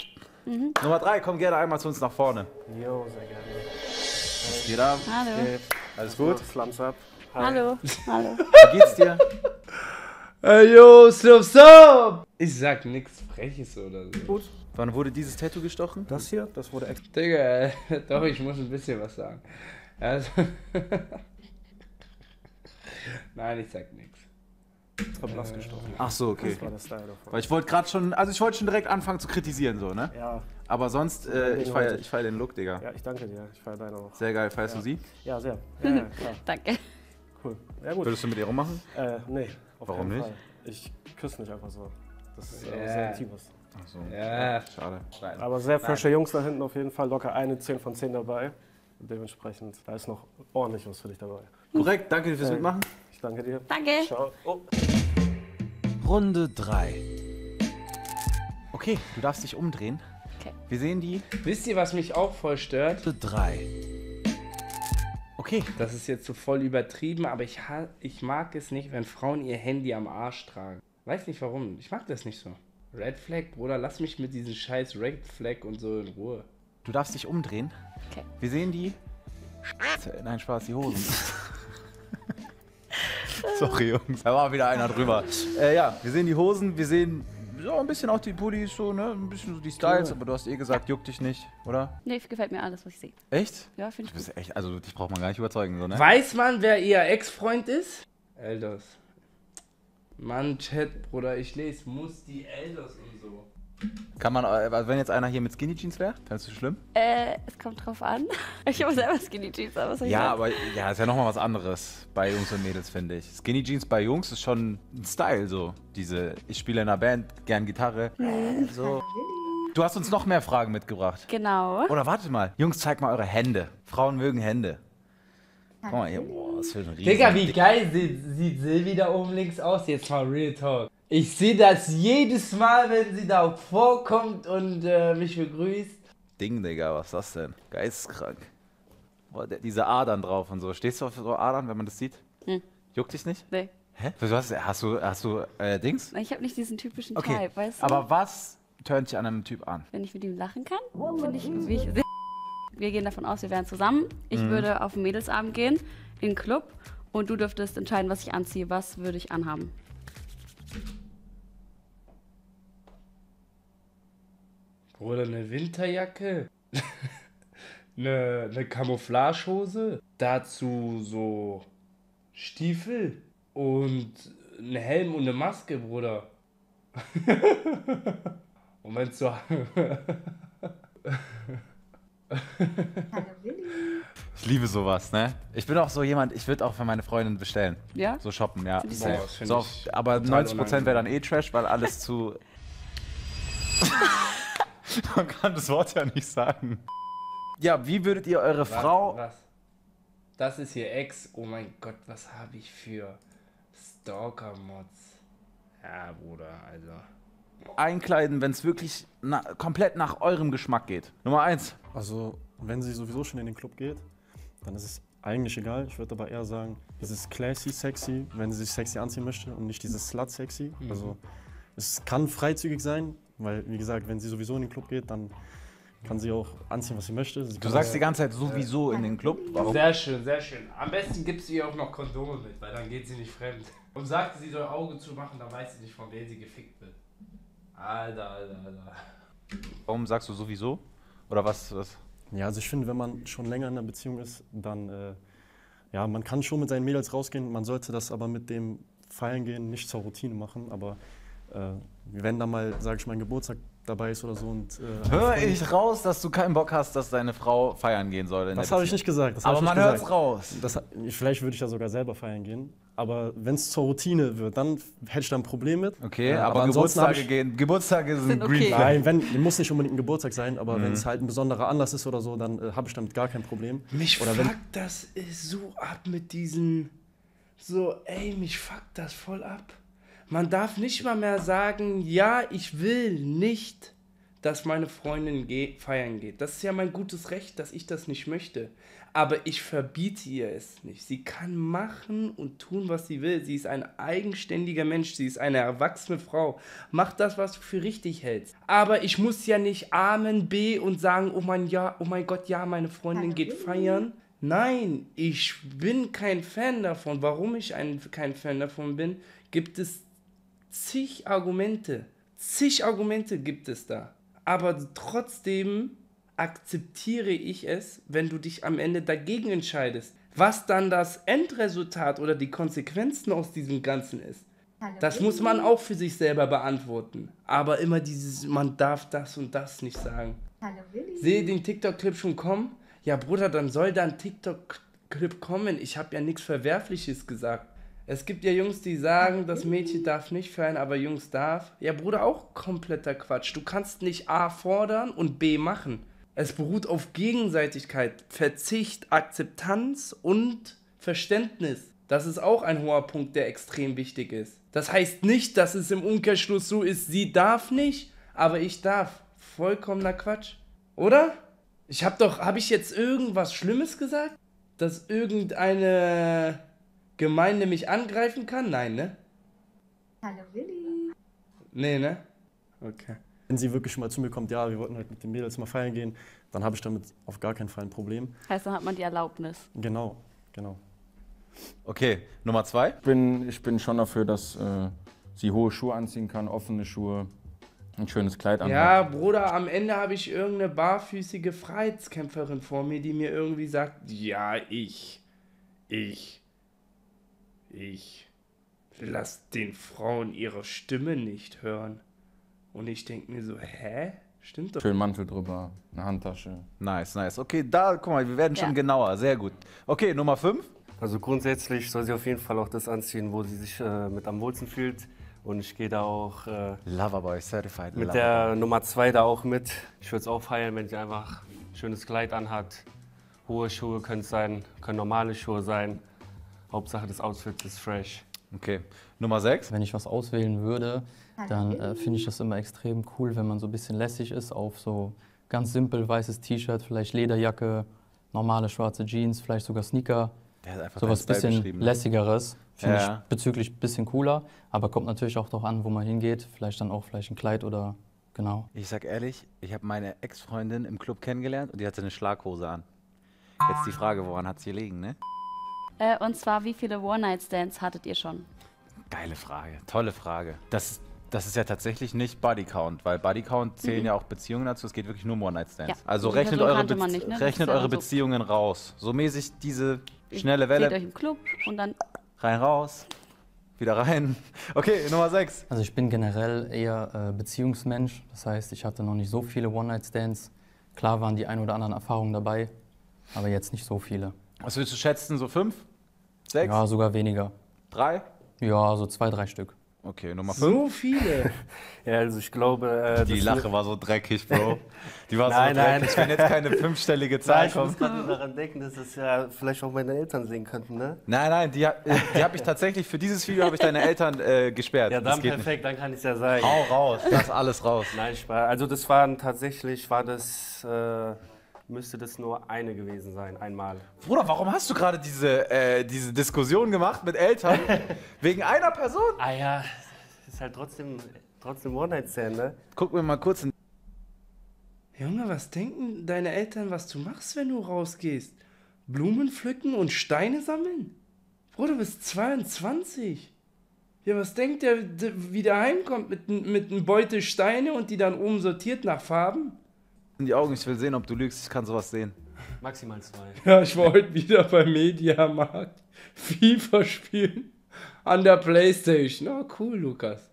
Mhm. Nummer drei, komm gerne einmal zu uns nach vorne. Jo, sehr gerne. Was geht ab? Hallo. Okay. Alles gut? Slums up. Hi. Hallo. Hallo. Wie geht's dir? Hey, yo, slums up! Ich sag nichts Freches oder so. Gut. Wann wurde dieses Tattoo gestochen? Das hier? Das wurde extra. Digga, doch, ich muss ein bisschen was sagen. Also Nein, ich sag nichts. Blass gestochen. Ach so, okay. Das war das Style davon. Weil ich wollte gerade schon, also ich wollte schon direkt anfangen zu kritisieren, so, ne? Ja. Aber sonst, äh, ich feiere ich feier den Look, Digga. Ja, ich danke dir. Ich feiere deine auch. Sehr geil. Feierst ja. du sie? Ja, sehr. Ja, ja, klar. Danke. Cool. Ja, gut. Würdest du mit ihr rummachen? Äh, nee. Auf Warum keinen Fall. nicht? Ich küsse nicht einfach so. Das ist yeah. sehr intimes. Ach so. Yeah. Schade. Nein. Aber sehr frische Jungs da hinten auf jeden Fall. Locker eine zehn von zehn dabei. Und dementsprechend, da ist noch ordentlich was für dich dabei. Korrekt. Danke dir fürs äh, Mitmachen. Ich danke dir. Danke. Ciao. Oh. Runde drei. Okay, du darfst dich umdrehen. Okay. Wir sehen die. Wisst ihr, was mich auch voll stört? Runde drei. Okay. Das ist jetzt so voll übertrieben, aber ich, ich mag es nicht, wenn Frauen ihr Handy am Arsch tragen. Weiß nicht warum. Ich mag das nicht so. Red Flag, Bruder, lass mich mit diesen scheiß Red Flag und so in Ruhe. Du darfst dich umdrehen. Okay. Wir sehen die. Nein, Spaß, die Hosen. Sorry, Jungs, da war wieder einer drüber. Äh, ja, wir sehen die Hosen, wir sehen so ein bisschen auch die Pullis, so, ne? Ein bisschen so die Styles, aber du hast eh gesagt, juckt dich nicht, oder? Nee, gefällt mir alles, was ich sehe. Echt? Ja, finde ich. Du bist gut. Echt, also dich braucht man gar nicht überzeugen, so, ne? Weiß man, wer ihr Ex-Freund ist? Elders. Mann, Chat, Bruder, ich lese, muss die Elders und so. Kann man, also wenn jetzt einer hier mit Skinny Jeans wäre, fändest du schlimm? Äh, es kommt drauf an. Ich habe selber Skinny Jeans, aber was soll ich Ja, sagen? aber ja, ist ja nochmal was anderes bei Jungs und Mädels, finde ich. Skinny Jeans bei Jungs ist schon ein Style, so. Diese, ich spiele in einer Band, gern Gitarre. So. Du hast uns noch mehr Fragen mitgebracht. Genau. Oder warte mal, Jungs, zeigt mal eure Hände. Frauen mögen Hände. Guck mal hier, boah, was für ein riesen Digga, wie Dick. geil sieht, sieht Silvi da oben links aus. Jetzt mal Real Talk. Ich sehe das jedes Mal, wenn sie da vorkommt und äh, mich begrüßt. Ding, Digga, was ist das denn? Geisteskrank. Boah, der, diese Adern drauf und so. Stehst du auf so Adern, wenn man das sieht? Hm. Juckt dich nicht? Nee. Hä? Was, hast du, hast du äh, Dings? Ich habe nicht diesen typischen Typ, okay. weißt du? Aber was tönt dich an einem Typ an? Wenn ich mit ihm lachen kann, finde ich, wie ich... Wir gehen davon aus, wir wären zusammen. Ich hm. würde auf den Mädelsabend gehen, in den Club. Und du dürftest entscheiden, was ich anziehe. Was würde ich anhaben? Oder eine Winterjacke, eine, eine Camouflagehose, dazu so Stiefel und einen Helm und eine Maske, Bruder. Moment, so. Ich liebe sowas, ne? Ich bin auch so jemand, ich würde auch für meine Freundin bestellen. Ja? So shoppen, ja. Boah, so, aber neunzig Prozent wäre dann eh Trash, weil alles zu... Man kann das Wort ja nicht sagen. Ja, wie würdet ihr eure was, Frau... Was? Das ist hier Ex. Oh mein Gott, was habe ich für Stalker-Mods? Ja, Bruder, also... einkleiden, wenn es wirklich na komplett nach eurem Geschmack geht. Nummer eins. Also, wenn sie sowieso schon in den Club geht, dann ist es eigentlich egal. Ich würde aber eher sagen, es ist classy sexy, wenn sie sich sexy anziehen möchte und nicht dieses Slut sexy. Mhm. Also, es kann freizügig sein, weil, wie gesagt, wenn sie sowieso in den Club geht, dann kann sie auch anziehen, was sie möchte. Sie du sagst ja die ganze Zeit sowieso ja in den Club. Warum? Sehr schön, sehr schön. Am besten gibst du ihr auch noch Kondome mit, weil dann geht sie nicht fremd. Und sagt, sie soll Augen zumachen, dann weiß sie nicht, von wem sie gefickt wird. Alter, Alter, Alter. Warum sagst du sowieso? Oder was? was? Ja, also ich finde, wenn man schon länger in einer Beziehung ist, dann, äh, ja, man kann schon mit seinen Mädels rausgehen, man sollte das aber mit dem Feiern gehen nicht zur Routine machen, aber äh, wenn da mal, sage ich mal, ein Geburtstag dabei ist oder so und... Äh, Hör ich raus, dass du keinen Bock hast, dass deine Frau feiern gehen soll? Das habe ich nicht gesagt. Das aber man hört es raus. Das, vielleicht würde ich ja sogar selber feiern gehen. Aber wenn es zur Routine wird, dann hätte ich da ein Problem mit. Okay, ja, aber, aber Geburtstage gehen. Geburtstage sind okay. Green. Nein, wenn, muss nicht unbedingt ein Geburtstag sein, aber mhm. wenn es halt ein besonderer Anlass ist oder so, dann äh, habe ich damit gar kein Problem. Mich oder fuckt das so ab mit diesen... So, ey, mich fuckt das voll ab. Man darf nicht mal mehr sagen, ja, ich will nicht, dass meine Freundin ge- feiern geht. Das ist ja mein gutes Recht, dass ich das nicht möchte. Aber ich verbiete ihr es nicht. Sie kann machen und tun, was sie will. Sie ist ein eigenständiger Mensch. Sie ist eine erwachsene Frau. Mach das, was du für richtig hältst. Aber ich muss ja nicht Amen B und sagen, oh mein, ja, oh mein Gott, ja, meine Freundin geht feiern. Nein, ich bin kein Fan davon. Warum ich ein, kein Fan davon bin, gibt es zig Argumente. Zig Argumente gibt es da. Aber trotzdem akzeptiere ich es, wenn du dich am Ende dagegen entscheidest. Was dann das Endresultat oder die Konsequenzen aus diesem Ganzen ist, das muss man auch für sich selber beantworten. Aber immer dieses, man darf das und das nicht sagen. Sehe den TikTok-Clip schon kommen? Ja, Bruder, dann soll da ein TikTok-Clip kommen. Ich habe ja nichts Verwerfliches gesagt. Es gibt ja Jungs, die sagen, das Mädchen darf nicht feiern, aber Jungs darf. Ja, Bruder, auch kompletter Quatsch. Du kannst nicht A fordern und B machen. Es beruht auf Gegenseitigkeit, Verzicht, Akzeptanz und Verständnis. Das ist auch ein hoher Punkt, der extrem wichtig ist. Das heißt nicht, dass es im Umkehrschluss so ist, sie darf nicht, aber ich darf. Vollkommener Quatsch, oder? Ich hab doch, hab ich jetzt irgendwas Schlimmes gesagt? Dass irgendeine... Gemeinde mich angreifen kann? Nein, ne? Hallo Willy. Nee, ne? Okay. Wenn sie wirklich mal zu mir kommt, ja, wir wollten halt mit den Mädels mal feiern gehen, dann habe ich damit auf gar keinen Fall ein Problem. Heißt, dann hat man die Erlaubnis. Genau, genau. Okay, Nummer zwei. Ich bin, ich bin schon dafür, dass äh, sie hohe Schuhe anziehen kann, offene Schuhe, ein schönes Kleid anhat. Ja, Bruder, am Ende habe ich irgendeine barfüßige Freiheitskämpferin vor mir, die mir irgendwie sagt, ja, ich, ich. Ich lasse den Frauen ihre Stimme nicht hören. Und ich denke mir so, hä? Stimmt doch. Schönen Mantel drüber, eine Handtasche. Nice, nice. Okay, da, guck mal, wir werden ja schon genauer. Sehr gut. Okay, Nummer fünf. Also grundsätzlich soll sie auf jeden Fall auch das anziehen, wo sie sich äh, mit am wohlsten fühlt. Und ich gehe da auch äh, Loverboy Certified. Mit Loverboy. Der Nummer zwei da auch mit. Ich würde es auch feiern, wenn sie einfach ein schönes Kleid anhat. Hohe Schuhe können es sein, können normale Schuhe sein. Hauptsache des Outfits ist fresh. Okay, Nummer sechs. Wenn ich was auswählen würde, dann äh, finde ich das immer extrem cool, wenn man so ein bisschen lässig ist auf so ganz simpel weißes T-Shirt, vielleicht Lederjacke, normale schwarze Jeans, vielleicht sogar Sneaker. Der hat einfach so was bisschen lässigeres, finde ja ich bezüglich ein bisschen cooler. Aber kommt natürlich auch darauf an, wo man hingeht, vielleicht dann auch vielleicht ein Kleid oder genau. Ich sag ehrlich, ich habe meine Ex-Freundin im Club kennengelernt und die hatte eine Schlaghose an. Jetzt die Frage, woran hat sie liegen, ne? Äh, und zwar, wie viele One-Night-Stands hattet ihr schon? Geile Frage, tolle Frage. Das, das ist ja tatsächlich nicht Bodycount, weil Bodycount zählen mhm. ja auch Beziehungen dazu. Es geht wirklich nur um One-Night-Stands. Ja. Also rechnet eure, Be nicht, ne? rechnet eure so Beziehungen raus. So mäßig diese schnelle Welle. Geht euch im Club und dann rein raus. wieder rein. Okay, Nummer sechs. Also ich bin generell eher äh, Beziehungsmensch. Das heißt, ich hatte noch nicht so viele One-Night-Stands. Klar waren die ein oder anderen Erfahrungen dabei, aber jetzt nicht so viele. Was würdest du schätzen, so fünf? Sechs? Ja, sogar weniger. Drei? Ja, so zwei, drei Stück. Okay, Nummer fünf. So viele? Ja, also ich glaube... Äh, die Lache war so dreckig, Bro. Die war nein, so dreckig. Nein. Wenn jetzt keine fünfstellige Zahl kommt. Ich muss gerade daran denken, dass das ja vielleicht auch meine Eltern sehen könnten, ne? Nein, nein, die, die habe ich tatsächlich, für dieses Video habe ich deine Eltern äh, gesperrt. Ja, dann perfekt, nicht. Dann kann ich es ja sagen. Hau raus, lass alles raus. Nein, ich war, also das waren tatsächlich, war das... Äh, müsste das nur eine gewesen sein, einmal. Bruder, warum hast du gerade diese, äh, diese Diskussion gemacht mit Eltern? Wegen einer Person? Ah ja, das ist halt trotzdem, trotzdem One-Night-Stand, ne? Guck mir mal kurz in... Junge, was denken deine Eltern, was du machst, wenn du rausgehst? Blumen pflücken und Steine sammeln? Bruder, du bist zweiundzwanzig. Ja, was denkt der, wie der heimkommt mit, mit einem Beutel Steine und die dann oben sortiert nach Farben? In die Augen, ich will sehen, ob du lügst, ich kann sowas sehen. Maximal zwei. Ja, ich war heute wieder beim Mediamarkt FIFA spielen an der Playstation. Na, cool, Lukas.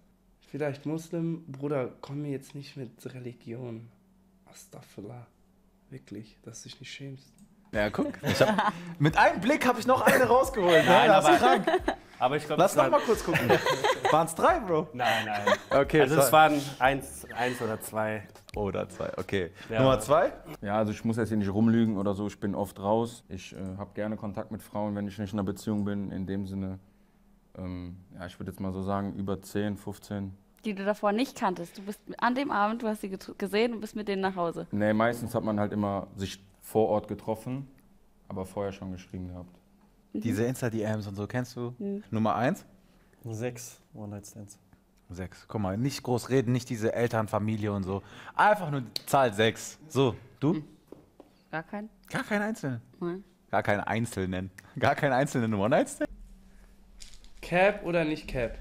Vielleicht Muslim, Bruder, komm mir jetzt nicht mit Religion. Astaghfirullah. Wirklich, dass du dich nicht schämst. Ja, guck. Ich hab, mit einem Blick habe ich noch eine rausgeholt. Nein, das ist krank. Aber ich glaub, lass noch mal kurz gucken. Waren es drei, Bro? Nein, nein. Okay, also es waren eins, eins oder zwei. Oder zwei, okay. Ja. Nummer zwei? Ja, also ich muss jetzt hier nicht rumlügen oder so. Ich bin oft raus. Ich äh, habe gerne Kontakt mit Frauen, wenn ich nicht in einer Beziehung bin. In dem Sinne, ähm, ja, ich würde jetzt mal so sagen, über zehn, fünfzehn. Die du davor nicht kanntest. Du bist an dem Abend, du hast sie gesehen und bist mit denen nach Hause. Nee, meistens hat man halt immer sich vor Ort getroffen, aber vorher schon geschrieben gehabt. Mhm. Diese Insta-D Ms und so, kennst du? Mhm. Nummer eins? Sechs One-Night-Stands. Sechs. Guck mal, nicht groß reden, nicht diese Eltern, Familie und so. Einfach nur die Zahl sechs. So, du? Gar keinen. Gar keinen einzelnen? Nein. Gar keinen einzelnen. Gar keinen einzelnen One-Night-Stand? Cap oder nicht Cap?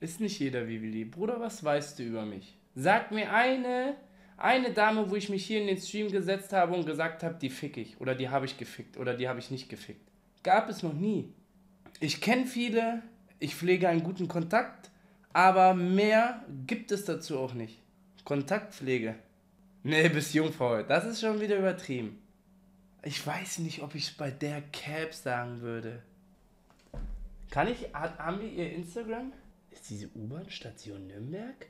Ist nicht jeder wie Willy. Bruder, was weißt du über mich? Sag mir eine, eine Dame, wo ich mich hier in den Stream gesetzt habe und gesagt habe, die fick ich. Oder die habe ich gefickt. Oder die habe ich nicht gefickt. Gab es noch nie. Ich kenne viele, ich pflege einen guten Kontakt. Aber mehr gibt es dazu auch nicht. Kontaktpflege. Nee, bist Jungfrau. Das ist schon wieder übertrieben. Ich weiß nicht, ob ich bei der Cap sagen würde. Kann ich... Haben wir ihr Instagram? Ist diese U-Bahn-Station Nürnberg?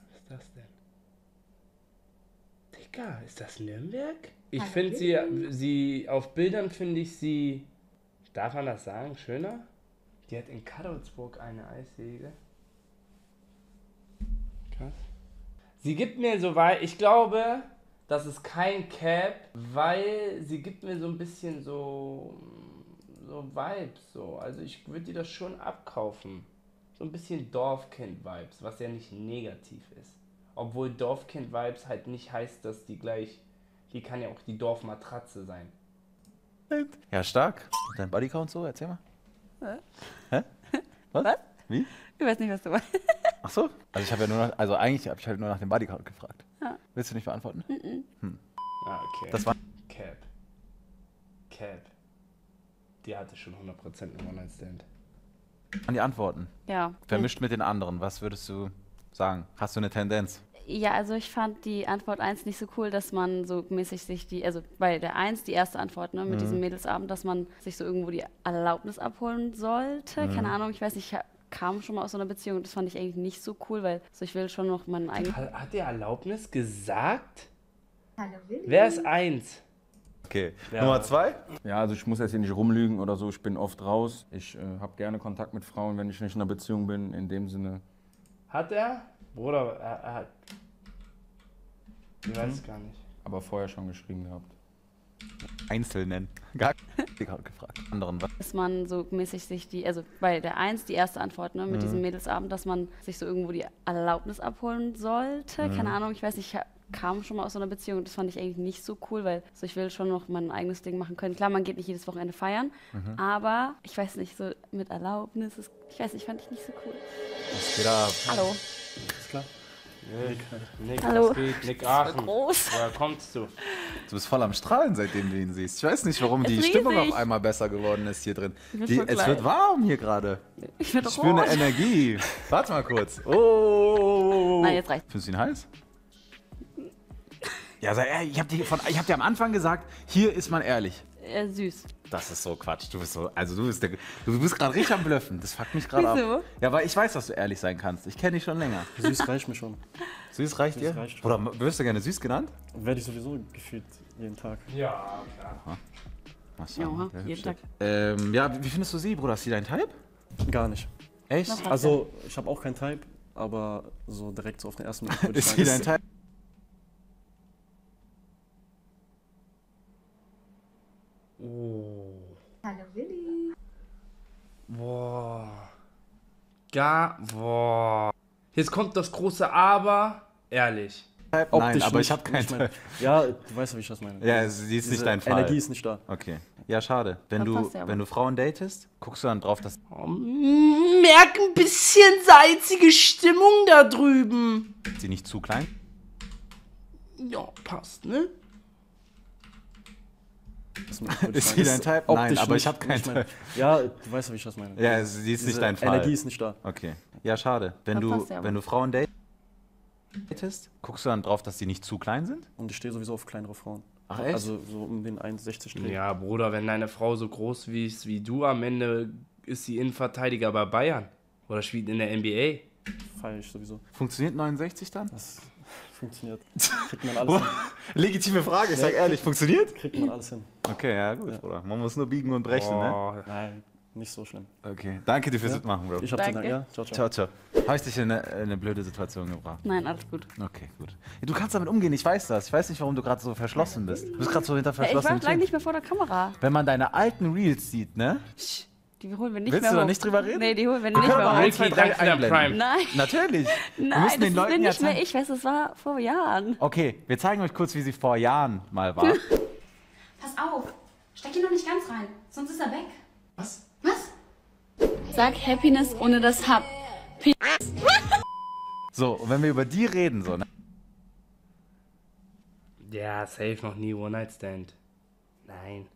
Was ist das denn? Ja, ist das Nürnberg? Ich finde sie, sie, auf Bildern finde ich sie, darf man das sagen, schöner? Die hat in Karlsburg eine Eissäge. Krass. Sie gibt mir so weit, ich glaube, das ist kein Cap, weil sie gibt mir so ein bisschen so, so Vibes, so. Also ich würde dir das schon abkaufen. So ein bisschen Dorfkind-Vibes, was ja nicht negativ ist. Obwohl Dorfkind-Vibes halt nicht heißt, dass die gleich... Die kann ja auch die Dorfmatratze sein. Ja, stark. Dein Bodycount so, erzähl mal. Was? Hä? Was? Was? Wie? Ich weiß nicht, was du meinst. Ach so? Also ich habe ja nur nach, also eigentlich habe ich halt nur nach dem Bodycount gefragt. Ja. Willst du nicht beantworten? Mhm. Hm. Ah, okay. Das war... Cap. Cap. Die hatte schon hundert Prozent im One-Night-Stand. An die Antworten. Ja. Vermischt mit den anderen. Was würdest du sagen? Hast du eine Tendenz? Ja, also ich fand die Antwort eins nicht so cool, dass man so mäßig sich die, also bei der eins, die erste Antwort, ne, mit mhm. diesem Mädelsabend, dass man sich so irgendwo die Erlaubnis abholen sollte. Mhm. Keine Ahnung, ich weiß nicht, ich kam schon mal aus so einer Beziehung und das fand ich eigentlich nicht so cool, weil so ich will schon noch meinen eigenen... Hat die Erlaubnis gesagt? Hallo Willi. Wer ist eins? Okay, ja. Nummer zwei? Ja, also ich muss jetzt hier nicht rumlügen oder so, ich bin oft raus. Ich äh, habe gerne Kontakt mit Frauen, wenn ich nicht in einer Beziehung bin, in dem Sinne... Hat er? Bruder, er, er hat. Ich weiß es gar nicht. Aber vorher schon geschrieben gehabt. Einzelnen. Gar keine gefragt. Anderen was? Dass man so mäßig sich die, also bei der eins, die erste Antwort, ne, mit mhm. diesem Mädelsabend, dass man sich so irgendwo die Erlaubnis abholen sollte. Mhm. Keine Ahnung, ich weiß nicht, ich kam schon mal aus so einer Beziehung und das fand ich eigentlich nicht so cool, weil so ich will schon noch mein eigenes Ding machen können. Klar, man geht nicht jedes Wochenende feiern, mhm. aber ich weiß nicht, so mit Erlaubnis, ist, ich weiß nicht, fand ich nicht so cool. Was geht ab? Hallo. Alles klar. Nick, Nick, hallo. Was geht? Nick Aachen. Groß. Woher kommst du? Du bist voll am Strahlen, seitdem du ihn siehst. Ich weiß nicht, warum die riesig. Stimmung auf einmal besser geworden ist hier drin. Die, es wird warm hier gerade. Ich, ich spüre eine Energie. Warte mal kurz. Oh. Nein, jetzt reicht's. Findest du ihn heiß? Ja, ich hab dir, von, ich hab dir am Anfang gesagt, hier ist man ehrlich. Ja, süß. Das ist so Quatsch. Du bist so, also du bist, der, du bist gerade richtig am Blöffen. Das fuckt mich gerade ab. Ja, weil ich weiß, dass du ehrlich sein kannst. Ich kenne dich schon länger. Süß reicht mir schon. Süß reicht süß dir? Reicht schon. Oder wirst du gerne süß genannt? Werde ich sowieso gefühlt jeden Tag. Ja, klar. Was ja, jeden Tag. Ähm, ja, wie findest du sie, Bruder? Ist sie dein Type? Gar nicht. Echt? Na, also, ich habe auch keinen Type, aber so direkt so auf den ersten Blick würde ich sagen. Ist sie dein Type? Oh. Hallo Willy. Boah. Gar. Boah. Jetzt kommt das große Aber. Ehrlich. Nein, Optisch aber nicht, ich habe keinen Teil. Ja, du weißt, wie ich das meine. Ja, sie ist nicht dein Fall. Energie ist nicht da. Okay. Ja, schade. Wenn, du, ja wenn du Frauen datest, guckst du dann drauf, dass... Oh, merk ein bisschen salzige Stimmung da drüben. Ist sie nicht zu klein? Ja, passt, ne? Ist sie dein Type? Optisch Nein, aber nicht, ich habe keinen Type. Ja, du weißt, wie ich das meine. Ja, sie ist Diese nicht dein Fall. Energie ist nicht da. Okay. Ja, schade. Wenn, du, wenn du Frauen datest, guckst du dann drauf, dass die nicht zu klein sind? Und ich stehe sowieso auf kleinere Frauen. Ach echt? Also so um den ein Meter sechzig. Ja, Bruder, wenn deine Frau so groß wie ist wie du, am Ende ist sie Innenverteidiger bei Bayern. Oder spielt in der N B A. Falsch sowieso. Funktioniert neunundsechzig dann? Das funktioniert. Kriegt man alles hin. Legitime Frage, ich sag ehrlich, funktioniert? Kriegt man alles hin. Okay, ja gut, ja. Bruder. Man muss nur biegen und brechen, oh, ne? Nein, nicht so schlimm. Okay, danke dir fürs ja. Mitmachen, Bro. Ich hab Danke. Dir, ja. Ciao, ciao. Ciao, ciao. Habe ich dich in eine, eine blöde Situation gebracht? Nein, alles gut. Okay, gut. Du kannst damit umgehen, ich weiß das. Ich weiß nicht, warum du gerade so verschlossen bist. Du bist gerade so hinter verschlossen. Ja, ich war lange nicht mehr vor der Kamera. Wenn man deine alten Reels sieht, ne? Psst. Die holen wir nicht Willst mehr du da nicht drüber reden? Nee, die holen wir nicht mehr hoch. Ricky, danke für dein Prime. Nein. Natürlich. Nein, wir müssen den das bin nicht mehr ich. Weißt du, das war vor Jahren. Okay, wir zeigen euch kurz, wie sie vor Jahren mal war. Pass auf. Steck ihn noch nicht ganz rein. Sonst ist er weg. Was? Was? Sag Happiness ohne das Hub. So, und wenn wir über die reden, so, ne? Ja, safe noch nie One-Night-Stand. Nein.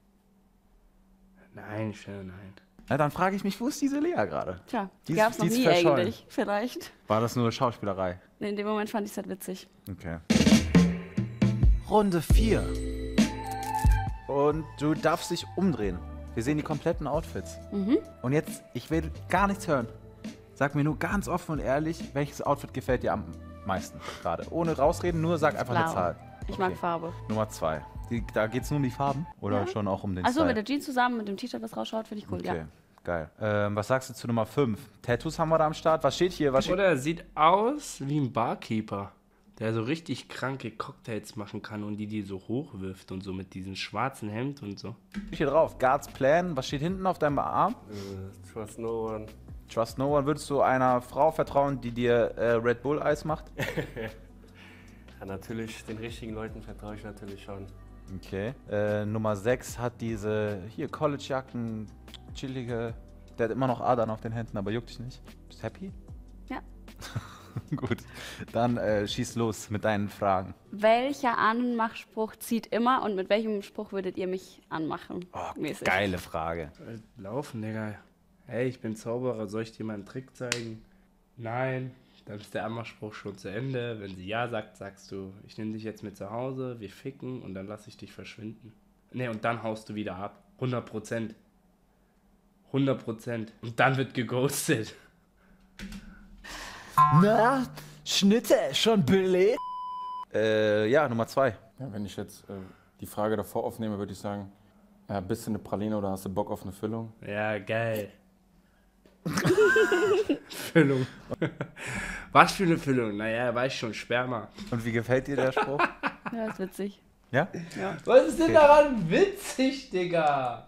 Nein, schön, nein. Na, dann frage ich mich, wo ist diese Lea gerade? Tja, die gab es noch nie eigentlich, vielleicht. War das nur Schauspielerei? Nee, in dem Moment fand ich es halt witzig. Okay. Runde vier. Und du darfst dich umdrehen. Wir sehen die kompletten Outfits. Mhm. Und jetzt, ich will gar nichts hören. Sag mir nur ganz offen und ehrlich, welches Outfit gefällt dir am meisten gerade. Ohne rausreden, nur sag einfach eine Zahl. Ich mag Farbe. Nummer zwei. Die, da geht es nur um die Farben oder ja. schon auch um den Style? Achso, mit der Jeans zusammen, mit dem T-Shirt, was rausschaut, finde ich cool, okay. ja. Okay, geil. Ähm, was sagst du zu Nummer fünf? Tattoos haben wir da am Start. Was steht hier? Was steht? Oder er sieht aus wie ein Barkeeper, der so richtig kranke Cocktails machen kann und die die so hochwirft und so mit diesem schwarzen Hemd und so. Hier drauf, God's Plan. Was steht hinten auf deinem Arm? Uh, trust no one. Trust no one. Würdest du einer Frau vertrauen, die dir äh, Red Bull Eis macht? Ja, natürlich, den richtigen Leuten vertraue ich natürlich schon. Okay. Äh, Nummer sechs hat diese, hier, Collegejacken, chillige, der hat immer noch Adern auf den Händen, aber juckt dich nicht. Bist du happy? Ja. Gut, dann äh, schieß los mit deinen Fragen. Welcher Anmachspruch zieht immer und mit welchem Spruch würdet ihr mich anmachen? Oh, mäßig. Geile Frage. Laufen, Digga. Hey, ich bin Zauberer, soll ich dir mal einen Trick zeigen? Nein. Dann ist der Anmachspruch schon zu Ende. Wenn sie ja sagt, sagst du, ich nehme dich jetzt mit zu Hause, wir ficken und dann lasse ich dich verschwinden. Ne, und dann haust du wieder ab. hundert Prozent. hundert Prozent. Und dann wird geghostet. Na, Schnitte, schon belegt? Äh, ja, Nummer zwei. Ja, wenn ich jetzt äh, die Frage davor aufnehme, würde ich sagen, ja, bist du eine Praline oder hast du Bock auf eine Füllung? Ja, geil. Füllung. Was für eine Füllung? Naja, weiß schon, Sperma. Und wie gefällt dir der Spruch? Ja, ist witzig. Ja? Ja. Was ist denn okay. daran witzig, Digga?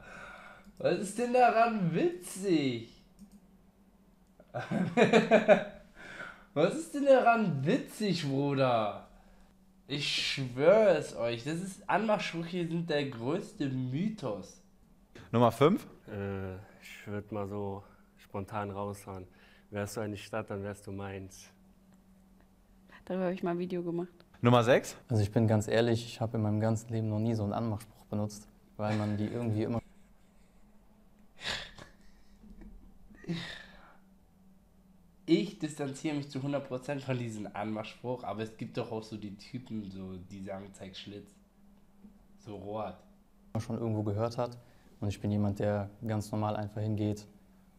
Was ist denn daran witzig? Was ist denn daran witzig, Bruder? Ich schwöre es euch, das ist Anmachsprüche sind der größte Mythos. Nummer fünf? Äh, ich würde mal so spontan raushauen. Wärst du eine Stadt, dann wärst du Mainz. Darüber habe ich mal ein Video gemacht. Nummer sechs? Also ich bin ganz ehrlich, ich habe in meinem ganzen Leben noch nie so einen Anmachspruch benutzt, weil man die irgendwie immer... Ich distanziere mich zu hundert Prozent von diesem Anmachspruch, aber es gibt doch auch so die Typen, so, die sagen, zeig Schlitz. So Rohr. Schon irgendwo gehört hat. Und ich bin jemand, der ganz normal einfach hingeht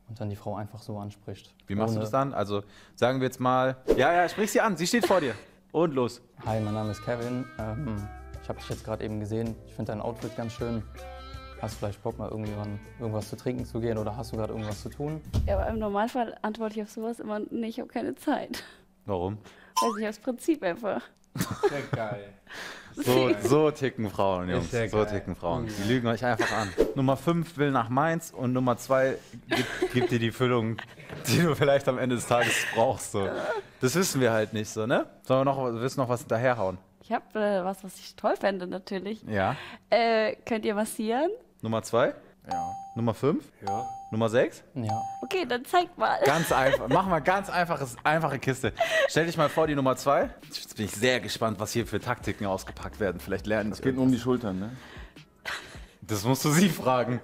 und dann die Frau einfach so anspricht. Wie machst Ohne. du das dann? Also sagen wir jetzt mal, ja, ja, sprich sie an, sie steht vor dir. Und los. Hi, mein Name ist Kevin. Ähm, ich habe dich jetzt gerade eben gesehen. Ich finde dein Outfit ganz schön. Hast du vielleicht Bock, mal irgendwann irgendwas zu trinken zu gehen oder hast du gerade irgendwas zu tun? Ja, aber im Normalfall antworte ich auf sowas immer, nee, ich habe keine Zeit. Warum? Weiß nicht, aus Prinzip einfach. Sehr geil. So, so ticken Frauen, Jungs. Sehr so geil. ticken Frauen. Die lügen euch einfach an. Nummer fünf will nach Mainz und Nummer zwei gibt, gibt dir die Füllung, die du vielleicht am Ende des Tages brauchst. So. Das wissen wir halt nicht so, ne? Sollen wir noch, willst du noch was hinterherhauen? Ich habe äh, was, was ich toll fände, natürlich. Ja. Äh, könnt ihr massieren? Nummer zwei? Ja. Nummer fünf? Ja. Nummer sechs? Ja. Okay, dann zeig mal. Ganz einfach. Mach mal ganz einfaches, einfache Kiste. Stell dich mal vor, die Nummer zwei. Jetzt bin ich sehr gespannt, was hier für Taktiken ausgepackt werden. Vielleicht lernen das. Es geht nur um die Schultern, ne? Das musst du sie fragen.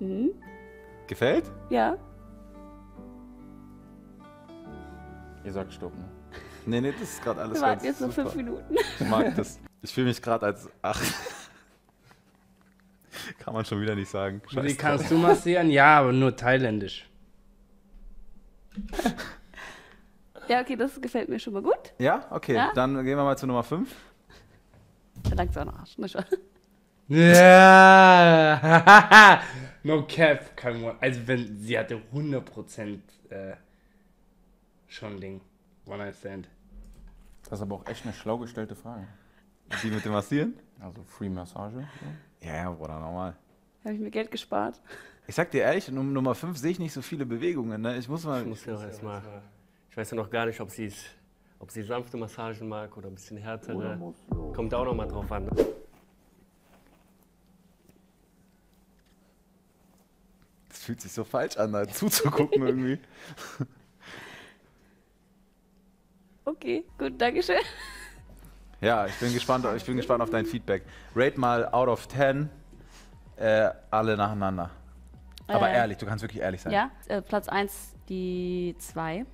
Hm? Gefällt? Ja. Ihr sagt Stopp, ne? Nee, nee, das ist gerade alles. Wir warten jetzt noch fünf Minuten. Ich mag das. Ich fühle mich gerade als... Ach. Kann man schon wieder nicht sagen. Wie kannst du massieren? Ja, aber nur thailändisch. Ja, okay, das gefällt mir schon mal gut. Ja? Okay, ja? Dann gehen wir mal zu Nummer fünf. Verlangt so einen Arsch, nicht wahr? Ja! No cap, kein One. Also, wenn sie hatte hundert Prozent äh, schon Ding. One Night Stand. Das ist aber auch echt eine schlau gestellte Frage. Die mit dem Massieren? Also Free Massage. Ja, ja, Bruder, normal. Habe ich mir Geld gespart. Ich sag dir ehrlich, in Nummer fünf sehe ich nicht so viele Bewegungen. Ne? Ich muss mal... Ich, muss ich, erst mal. mal. ich weiß ja noch gar nicht, ob sie ob sie sanfte Massagen mag oder ein bisschen härtere. Kommt auch noch mal drauf an. Das fühlt sich so falsch an, da zuzugucken irgendwie. Okay, gut, dankeschön. Ja, ich bin gespannt, ich bin gespannt auf dein Feedback. Rate mal out of ten äh, alle nacheinander. Aber äh, ehrlich, du kannst wirklich ehrlich sein. Ja, äh, Platz eins, die zwei.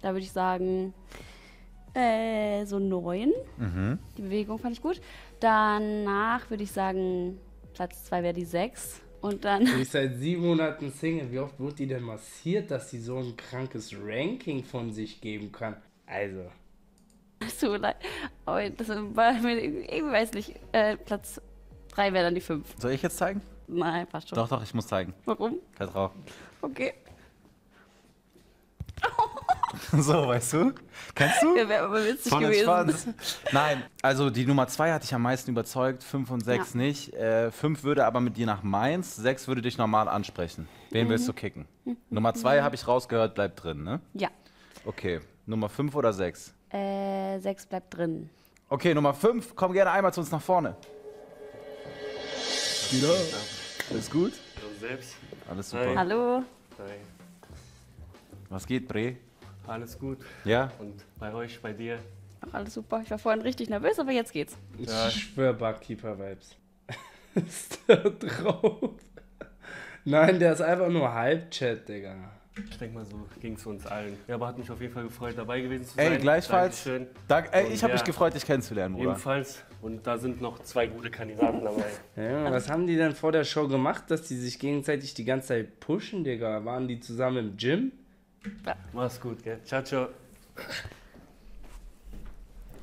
Da würde ich sagen, äh, so neun. Mhm. Die Bewegung fand ich gut. Danach würde ich sagen, Platz zwei wäre die sechs. Und dann... Sie ist seit sieben Monaten Single. Wie oft wird die denn massiert, dass sie so ein krankes Ranking von sich geben kann? Also... Es tut mir leid, aber das war mir, ich weiß nicht, äh, Platz drei wäre dann die fünf. Soll ich jetzt zeigen? Nein, passt schon. Doch, doch, ich muss zeigen. Warum? Vertrau. Okay. So, weißt du? Kennst du? Ja, wäre aber witzig Von gewesen. Nein, also die Nummer zwei hatte ich am meisten überzeugt, fünf und sechs ja. nicht. Äh, fünf würde aber mit dir nach Mainz, sechs würde dich normal ansprechen. Wen mhm. willst du kicken? Mhm. Nummer zwei habe ich rausgehört, bleibt drin, ne? Ja. Okay, Nummer fünf oder sechs? Äh, sechs bleibt drin. Okay, Nummer fünf, komm gerne einmal zu uns nach vorne. Hallo. Alles gut? Selbst. Alles super. Hi. Hallo. Hi. Was geht, Bre? Alles gut. Ja? Und bei euch, bei dir? Ach, alles super. Ich war vorhin richtig nervös, aber jetzt geht's. Ja. Ich schwör, Barkeeper-Vibes. Ist da drauf? Nein, der ist einfach nur Halbchat, Digga. Ich denke mal, so ging es uns allen. Ja, aber hat mich auf jeden Fall gefreut, dabei gewesen zu sein. Ey, gleichfalls. Dankeschön. Dank, ey, ich habe ja, mich gefreut, dich kennenzulernen, Bruder. Ebenfalls. Und da sind noch zwei gute Kandidaten dabei. Ja, was haben die denn vor der Show gemacht, dass die sich gegenseitig die ganze Zeit pushen, Digga? Waren die zusammen im Gym? Mach's gut, gell? Ciao, ciao.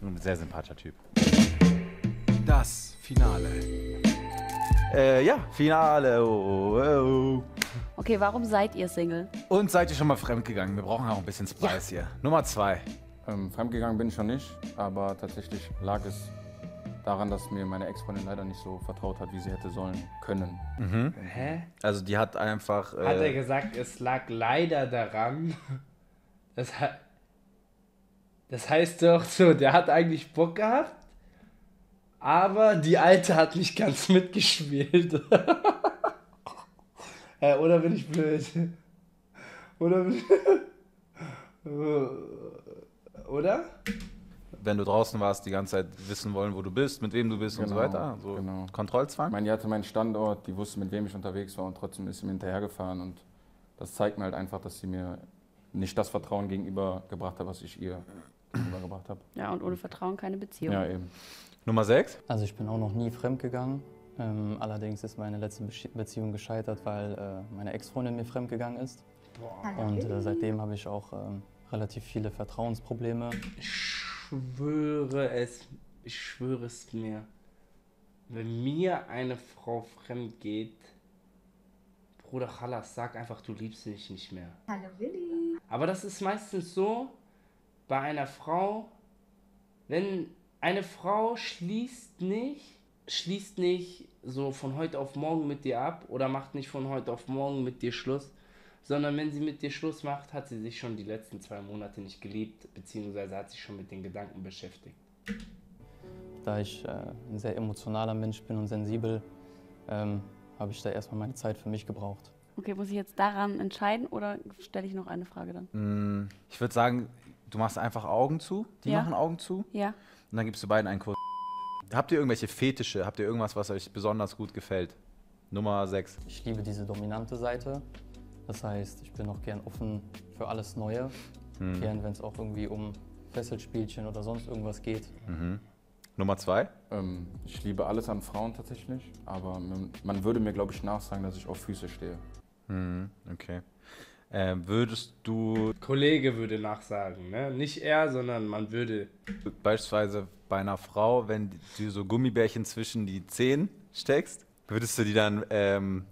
Ein sehr sympathischer Typ. Das Finale. Äh, ja, Finale. Oh, oh, oh. Okay, warum seid ihr Single? Und seid ihr schon mal fremdgegangen? Wir brauchen auch ein bisschen Spice ja. hier. Nummer zwei. Ähm, fremdgegangen bin ich schon nicht, aber tatsächlich lag es daran, dass mir meine Ex-Freundin leider nicht so vertraut hat, wie sie hätte sollen können. Mhm. Hä? Also die hat einfach... Äh, hat er gesagt, es lag leider daran. Das, hat, das heißt doch so, der hat eigentlich Bock gehabt, aber die Alte hat nicht ganz mitgespielt. Oder bin ich blöd? Oder? Oder? Wenn du draußen warst, die ganze Zeit wissen wollen, wo du bist, mit wem du bist, genau, und so weiter. So genau. Kontrollzwang. Ich meine, die hatte meinen Standort, die wusste, mit wem ich unterwegs war, und trotzdem ist sie mir hinterhergefahren. Und das zeigt mir halt einfach, dass sie mir nicht das Vertrauen gegenübergebracht hat, was ich ihr gegenübergebracht habe. Ja, und ohne Vertrauen keine Beziehung. Ja, eben. Nummer sechs. Also ich bin auch noch nie fremdgegangen. Ähm, allerdings ist meine letzte Beziehung gescheitert, weil äh, meine Ex-Freundin mir fremdgegangen ist. Boah. Und äh, seitdem habe ich auch äh, relativ viele Vertrauensprobleme. Ich schwöre es, ich schwöre es mir, wenn mir eine Frau fremd geht, Bruder Chalas, sag einfach, du liebst mich nicht mehr. Hallo Willy. Aber das ist meistens so, bei einer Frau, wenn eine Frau schließt nicht, schließt nicht so von heute auf morgen mit dir ab oder macht nicht von heute auf morgen mit dir Schluss, sondern wenn sie mit dir Schluss macht, hat sie sich schon die letzten zwei Monate nicht geliebt, beziehungsweise hat sich schon mit den Gedanken beschäftigt. Da ich äh, ein sehr emotionaler Mensch bin und sensibel, ähm, habe ich da erstmal meine Zeit für mich gebraucht. Okay, muss ich jetzt daran entscheiden oder stelle ich noch eine Frage dann? Mm, ich würde sagen, du machst einfach Augen zu, die ja. machen Augen zu. Ja. Und dann gibst du beiden einen Kuss. Habt ihr irgendwelche Fetische? Habt ihr irgendwas, was euch besonders gut gefällt? Nummer sechs. Ich liebe diese dominante Seite. Das heißt, ich bin auch gern offen für alles Neue, hm. gern wenn es auch irgendwie um Fesselspielchen oder sonst irgendwas geht. Mhm. Nummer zwei? Ähm, ich liebe alles an Frauen tatsächlich, aber man würde mir, glaube ich, nachsagen, dass ich auf Füße stehe. Mhm. Okay. Ähm, würdest du... Kollege würde nachsagen, ne? Nicht er, sondern man würde... Beispielsweise bei einer Frau, wenn du so Gummibärchen zwischen die Zehen steckst, würdest du die dann... Ähm,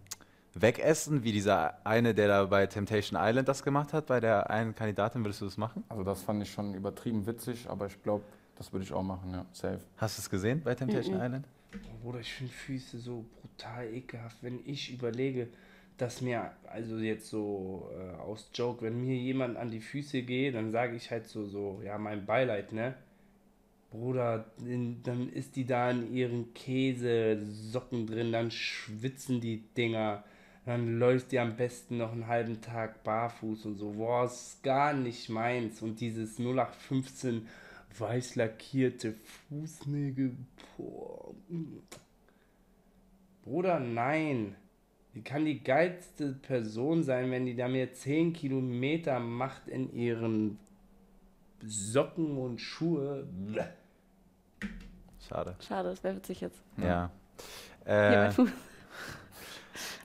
wegessen, wie dieser eine, der da bei Temptation Island das gemacht hat, bei der einen Kandidatin, würdest du das machen? Also das fand ich schon übertrieben witzig, aber ich glaube, das würde ich auch machen, ja, safe. Hast du es gesehen bei Temptation mhm. Island? Oh, Bruder, ich finde Füße so brutal ekelhaft, wenn ich überlege, dass mir, also jetzt so äh, aus Joke, wenn mir jemand an die Füße geht, dann sage ich halt so, so, ja, mein Beileid, ne? Bruder, dann ist die da in ihren Käsesocken drin, dann schwitzen die Dinger. Dann läuft ihr am besten noch einen halben Tag barfuß und so. Boah, ist gar nicht meins. Und dieses null acht fünfzehn weiß lackierte Fußnägel. Boah. Bruder, nein. Die kann die geilste Person sein, wenn die da mir zehn Kilometer macht in ihren Socken und Schuhe. Schade. Schade, das wäre witzig jetzt. Ja. ja. Äh, Hier, mein Fuß.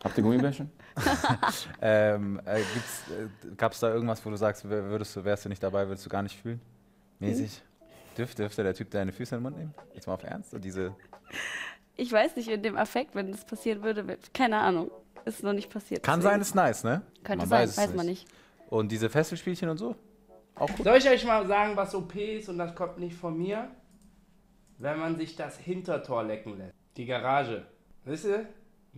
Habt ihr Gummibärchen? ähm, äh, äh, Gab es da irgendwas, wo du sagst, würdest du, wärst du nicht dabei, würdest du gar nicht fühlen? Mäßig. Dürf, dürfte der Typ deine Füße in den Mund nehmen? Jetzt mal auf Ernst? Und diese ich weiß nicht, in dem Affekt, wenn das passieren würde, keine Ahnung. Ist noch nicht passiert. Kann deswegen. Sein, ist nice, ne? Könnte man sein, weiß, weiß man nicht. Und diese Fesselspielchen und so? Auch gut. Soll ich euch mal sagen, was O P ist und das kommt nicht von mir? Wenn man sich das Hintertor lecken lässt. Die Garage. Wisst ihr?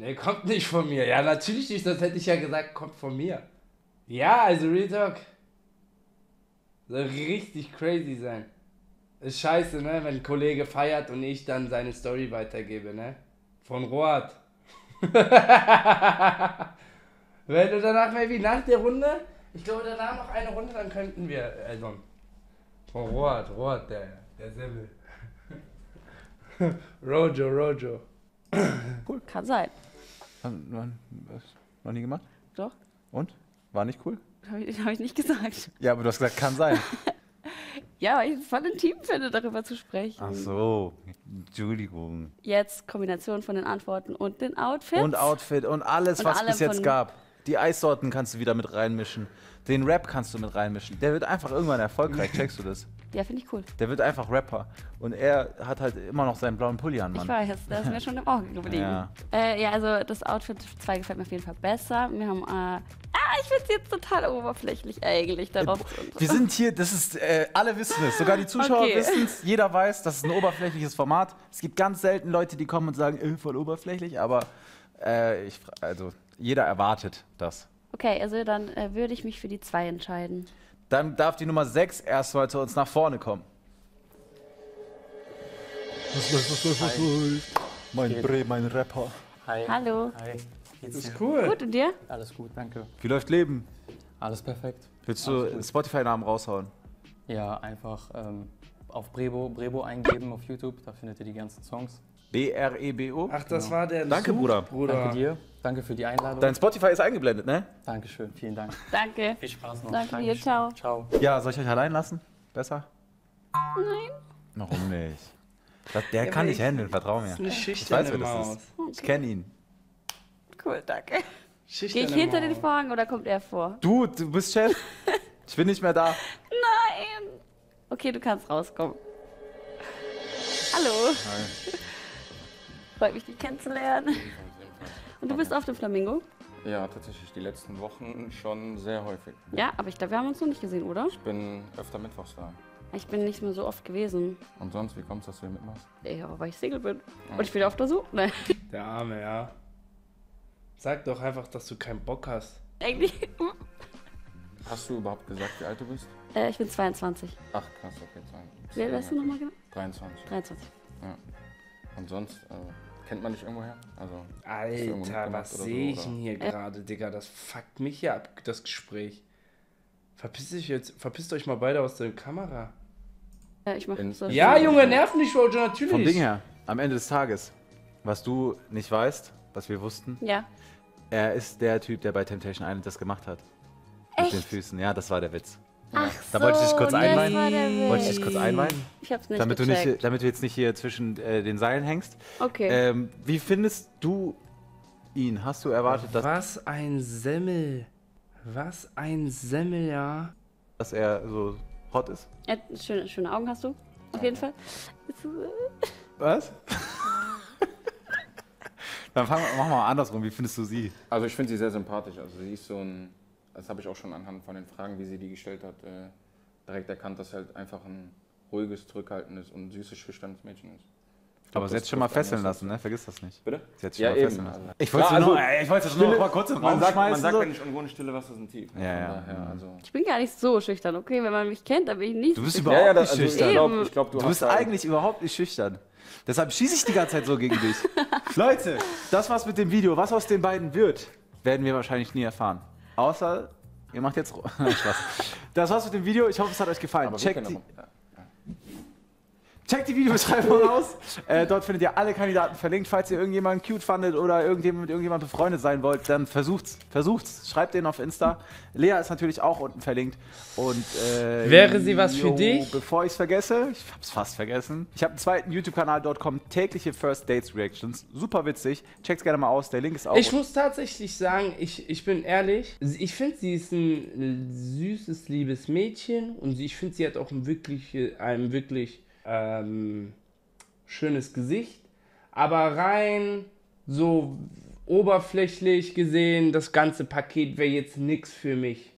Nee, kommt nicht von mir. Ja, natürlich nicht, sonst hätte ich ja gesagt, kommt von mir. Ja, also Real Talk. Soll richtig crazy sein. Ist scheiße, ne, wenn ein Kollege feiert und ich dann seine Story weitergebe, ne? Von Rohat. Wenn du danach, maybe nach der Runde, ich glaube danach noch eine Runde, dann könnten wir, also von Rohat, Rohat, der, der Simmel. Rojo, Rojo. Cool. Kann sein. Noch nie gemacht? Doch. Und? War nicht cool? Habe ich, hab ich nicht gesagt. Ja, aber du hast gesagt, kann sein. Ja, weil ich es voll intim finde, darüber zu sprechen. Ach so, Entschuldigung. Jetzt Kombination von den Antworten und den Outfits. Und Outfit und alles, und was es bis jetzt gab. Die Eissorten kannst du wieder mit reinmischen. Den Rap kannst du mit reinmischen. Der wird einfach irgendwann erfolgreich, checkst du das? Ja, finde ich cool. Der wird einfach Rapper. Und er hat halt immer noch seinen blauen Pulli an, Mann. Ich weiß, das ist mir schon im Auge geblieben. Ja. Äh, ja, also das Outfit zwei gefällt mir auf jeden Fall besser. Wir haben, äh, ah, ich finde es jetzt total oberflächlich eigentlich darauf. Äh, wir sind hier, das ist, äh, alle wissen es, sogar die Zuschauer okay. wissen es. Jeder weiß, das ist ein oberflächliches Format. Es gibt ganz selten Leute, die kommen und sagen, äh, voll oberflächlich, aber äh, ich, also jeder erwartet das. Okay, also dann äh, würde ich mich für die zwei entscheiden. Dann darf die Nummer sechs erstmal zu uns nach vorne kommen. Was läuft, was läuft, was läuft? Mein Bre, mein Rapper. Hi. Hallo. Hi. Geht's dir? Ist cool. Gut, und dir? Alles gut, danke. Wie läuft Leben? Alles perfekt. Willst du den Spotify-Namen raushauen? Ja, einfach ähm, auf Brebo, Brebo eingeben auf YouTube, da findet ihr die ganzen Songs. B R E B O. Ach, das genau. war der Danke, Besuch, Bruder. Bruder. Danke dir. Danke für die Einladung. Dein Spotify ist eingeblendet, ne? Dankeschön, vielen Dank. Danke. Viel Spaß noch. Danke dir, ciao. Ciao. Ja, soll ich euch allein lassen? Besser? Nein. Warum nicht? Das, der ja, kann nicht handeln, vertrau mir. Das ist eine Schüchterne ich weiß, Maus. Das ist. Ich kenne ihn. Cool, danke. Schüchterne Gehe ich hinter Maus. Den Vorhang oder kommt er vor? Du, du bist Chef. Ich bin nicht mehr da. Nein. Okay, du kannst rauskommen. Hallo. Hi. Freut mich, dich kennenzulernen. Und du bist auf dem Flamingo? Ja, tatsächlich die letzten Wochen schon sehr häufig. Ja, aber ich glaube, wir haben uns noch nicht gesehen, oder? Ich bin öfter mittwochs da. Ich bin nicht mehr so oft gewesen. Und sonst, wie kommst du, dass du hier mitmachst? Ja, weil ich Single bin. Und ich bin auf der Suche. Nein. Der Arme, ja. Sag doch einfach, dass du keinen Bock hast. Eigentlich. Hast du überhaupt gesagt, wie alt du bist? Äh, ich bin zweiundzwanzig. Ach, krass, okay, zweiundzwanzig. Wie alt bist du nochmal genau? dreiundzwanzig. dreiundzwanzig. Ja. Und sonst. Äh, Kennt man dich irgendwo her? Also, Alter, was sehe ich denn hier gerade, Digga? Das fuckt mich ja ab, das Gespräch. Verpisst euch jetzt, verpisst euch mal beide aus der Kamera. Ja, ich mach so. Ja, Junge, nerv mich, Roger, natürlich. Vom Ding her, am Ende des Tages, was du nicht weißt, was wir wussten, ja. Er ist der Typ, der bei Temptation Island das gemacht hat. Echt? Mit den Füßen, ja, das war der Witz. Ach da so, wollte ich dich kurz einweihen. Wollte ich dich kurz einweihen? Ich hab's nicht damit gecheckt. Du nicht, damit du jetzt nicht hier zwischen äh, den Seilen hängst. Okay. Ähm, wie findest du ihn? Hast du erwartet, dass... Was ein Semmel. Was ein Semmel, ja. Dass er so hot ist? Ja, schöne, schöne Augen hast du, auf jeden Fall. Was? Dann fangen wir, machen wir mal andersrum. Wie findest du sie? Also ich finde sie sehr sympathisch. Also sie ist so ein... Das habe ich auch schon anhand von den Fragen, wie sie die gestellt hat, äh, direkt erkannt, dass sie halt einfach ein ruhiges, zurückhaltendes und süßes, schüchternes Mädchen ist. Glaub, aber sie hat schon mal fesseln lassen, ne? Vergiss das nicht. Bitte? Sie hat schon ja, mal eben. fesseln lassen. Ich wollte ja, also, es nur, Stille, nur mal kurz im Raum schmeißen. Man sagt, so. Wenn ich unruhig stille, was ist ein Tief. Ne? Ja, ja. Daher, also. Ich bin gar nicht so schüchtern, okay? Wenn man mich kennt, dann bin ich nicht so. Du bist überhaupt ja, ja, das, nicht also schüchtern. Eben. Ich glaub, du du bist eigentlich überhaupt nicht schüchtern. Deshalb schieße ich die ganze Zeit so gegen dich. Leute, das was mit dem Video, was aus den beiden wird, werden wir wahrscheinlich nie erfahren. Außer, ihr macht jetzt Spaß. Das war's mit dem Video. Ich hoffe, es hat euch gefallen. Checkt die, check die Videobeschreibung aus. Äh, dort findet ihr alle Kandidaten verlinkt. Falls ihr irgendjemanden cute fandet oder irgendjemand, mit irgendjemandem befreundet sein wollt, dann versucht's. Versucht's. Schreibt den auf Insta. Lea ist natürlich auch unten verlinkt. Und, äh, wäre sie was für dich? Bevor ich's vergesse, ich hab's fast vergessen. Ich habe einen zweiten YouTube-Kanal. Dort kommen tägliche First Dates Reactions. Super witzig. Checkt's gerne mal aus. Der Link ist auch. Ich muss tatsächlich sagen, ich, ich bin ehrlich. Ich finde, sie ist ein süßes, liebes Mädchen. Und ich finde, sie hat auch ein wirklich, einem wirklich Ähm, schönes Gesicht, aber rein so oberflächlich gesehen, das ganze Paket wäre jetzt nichts für mich.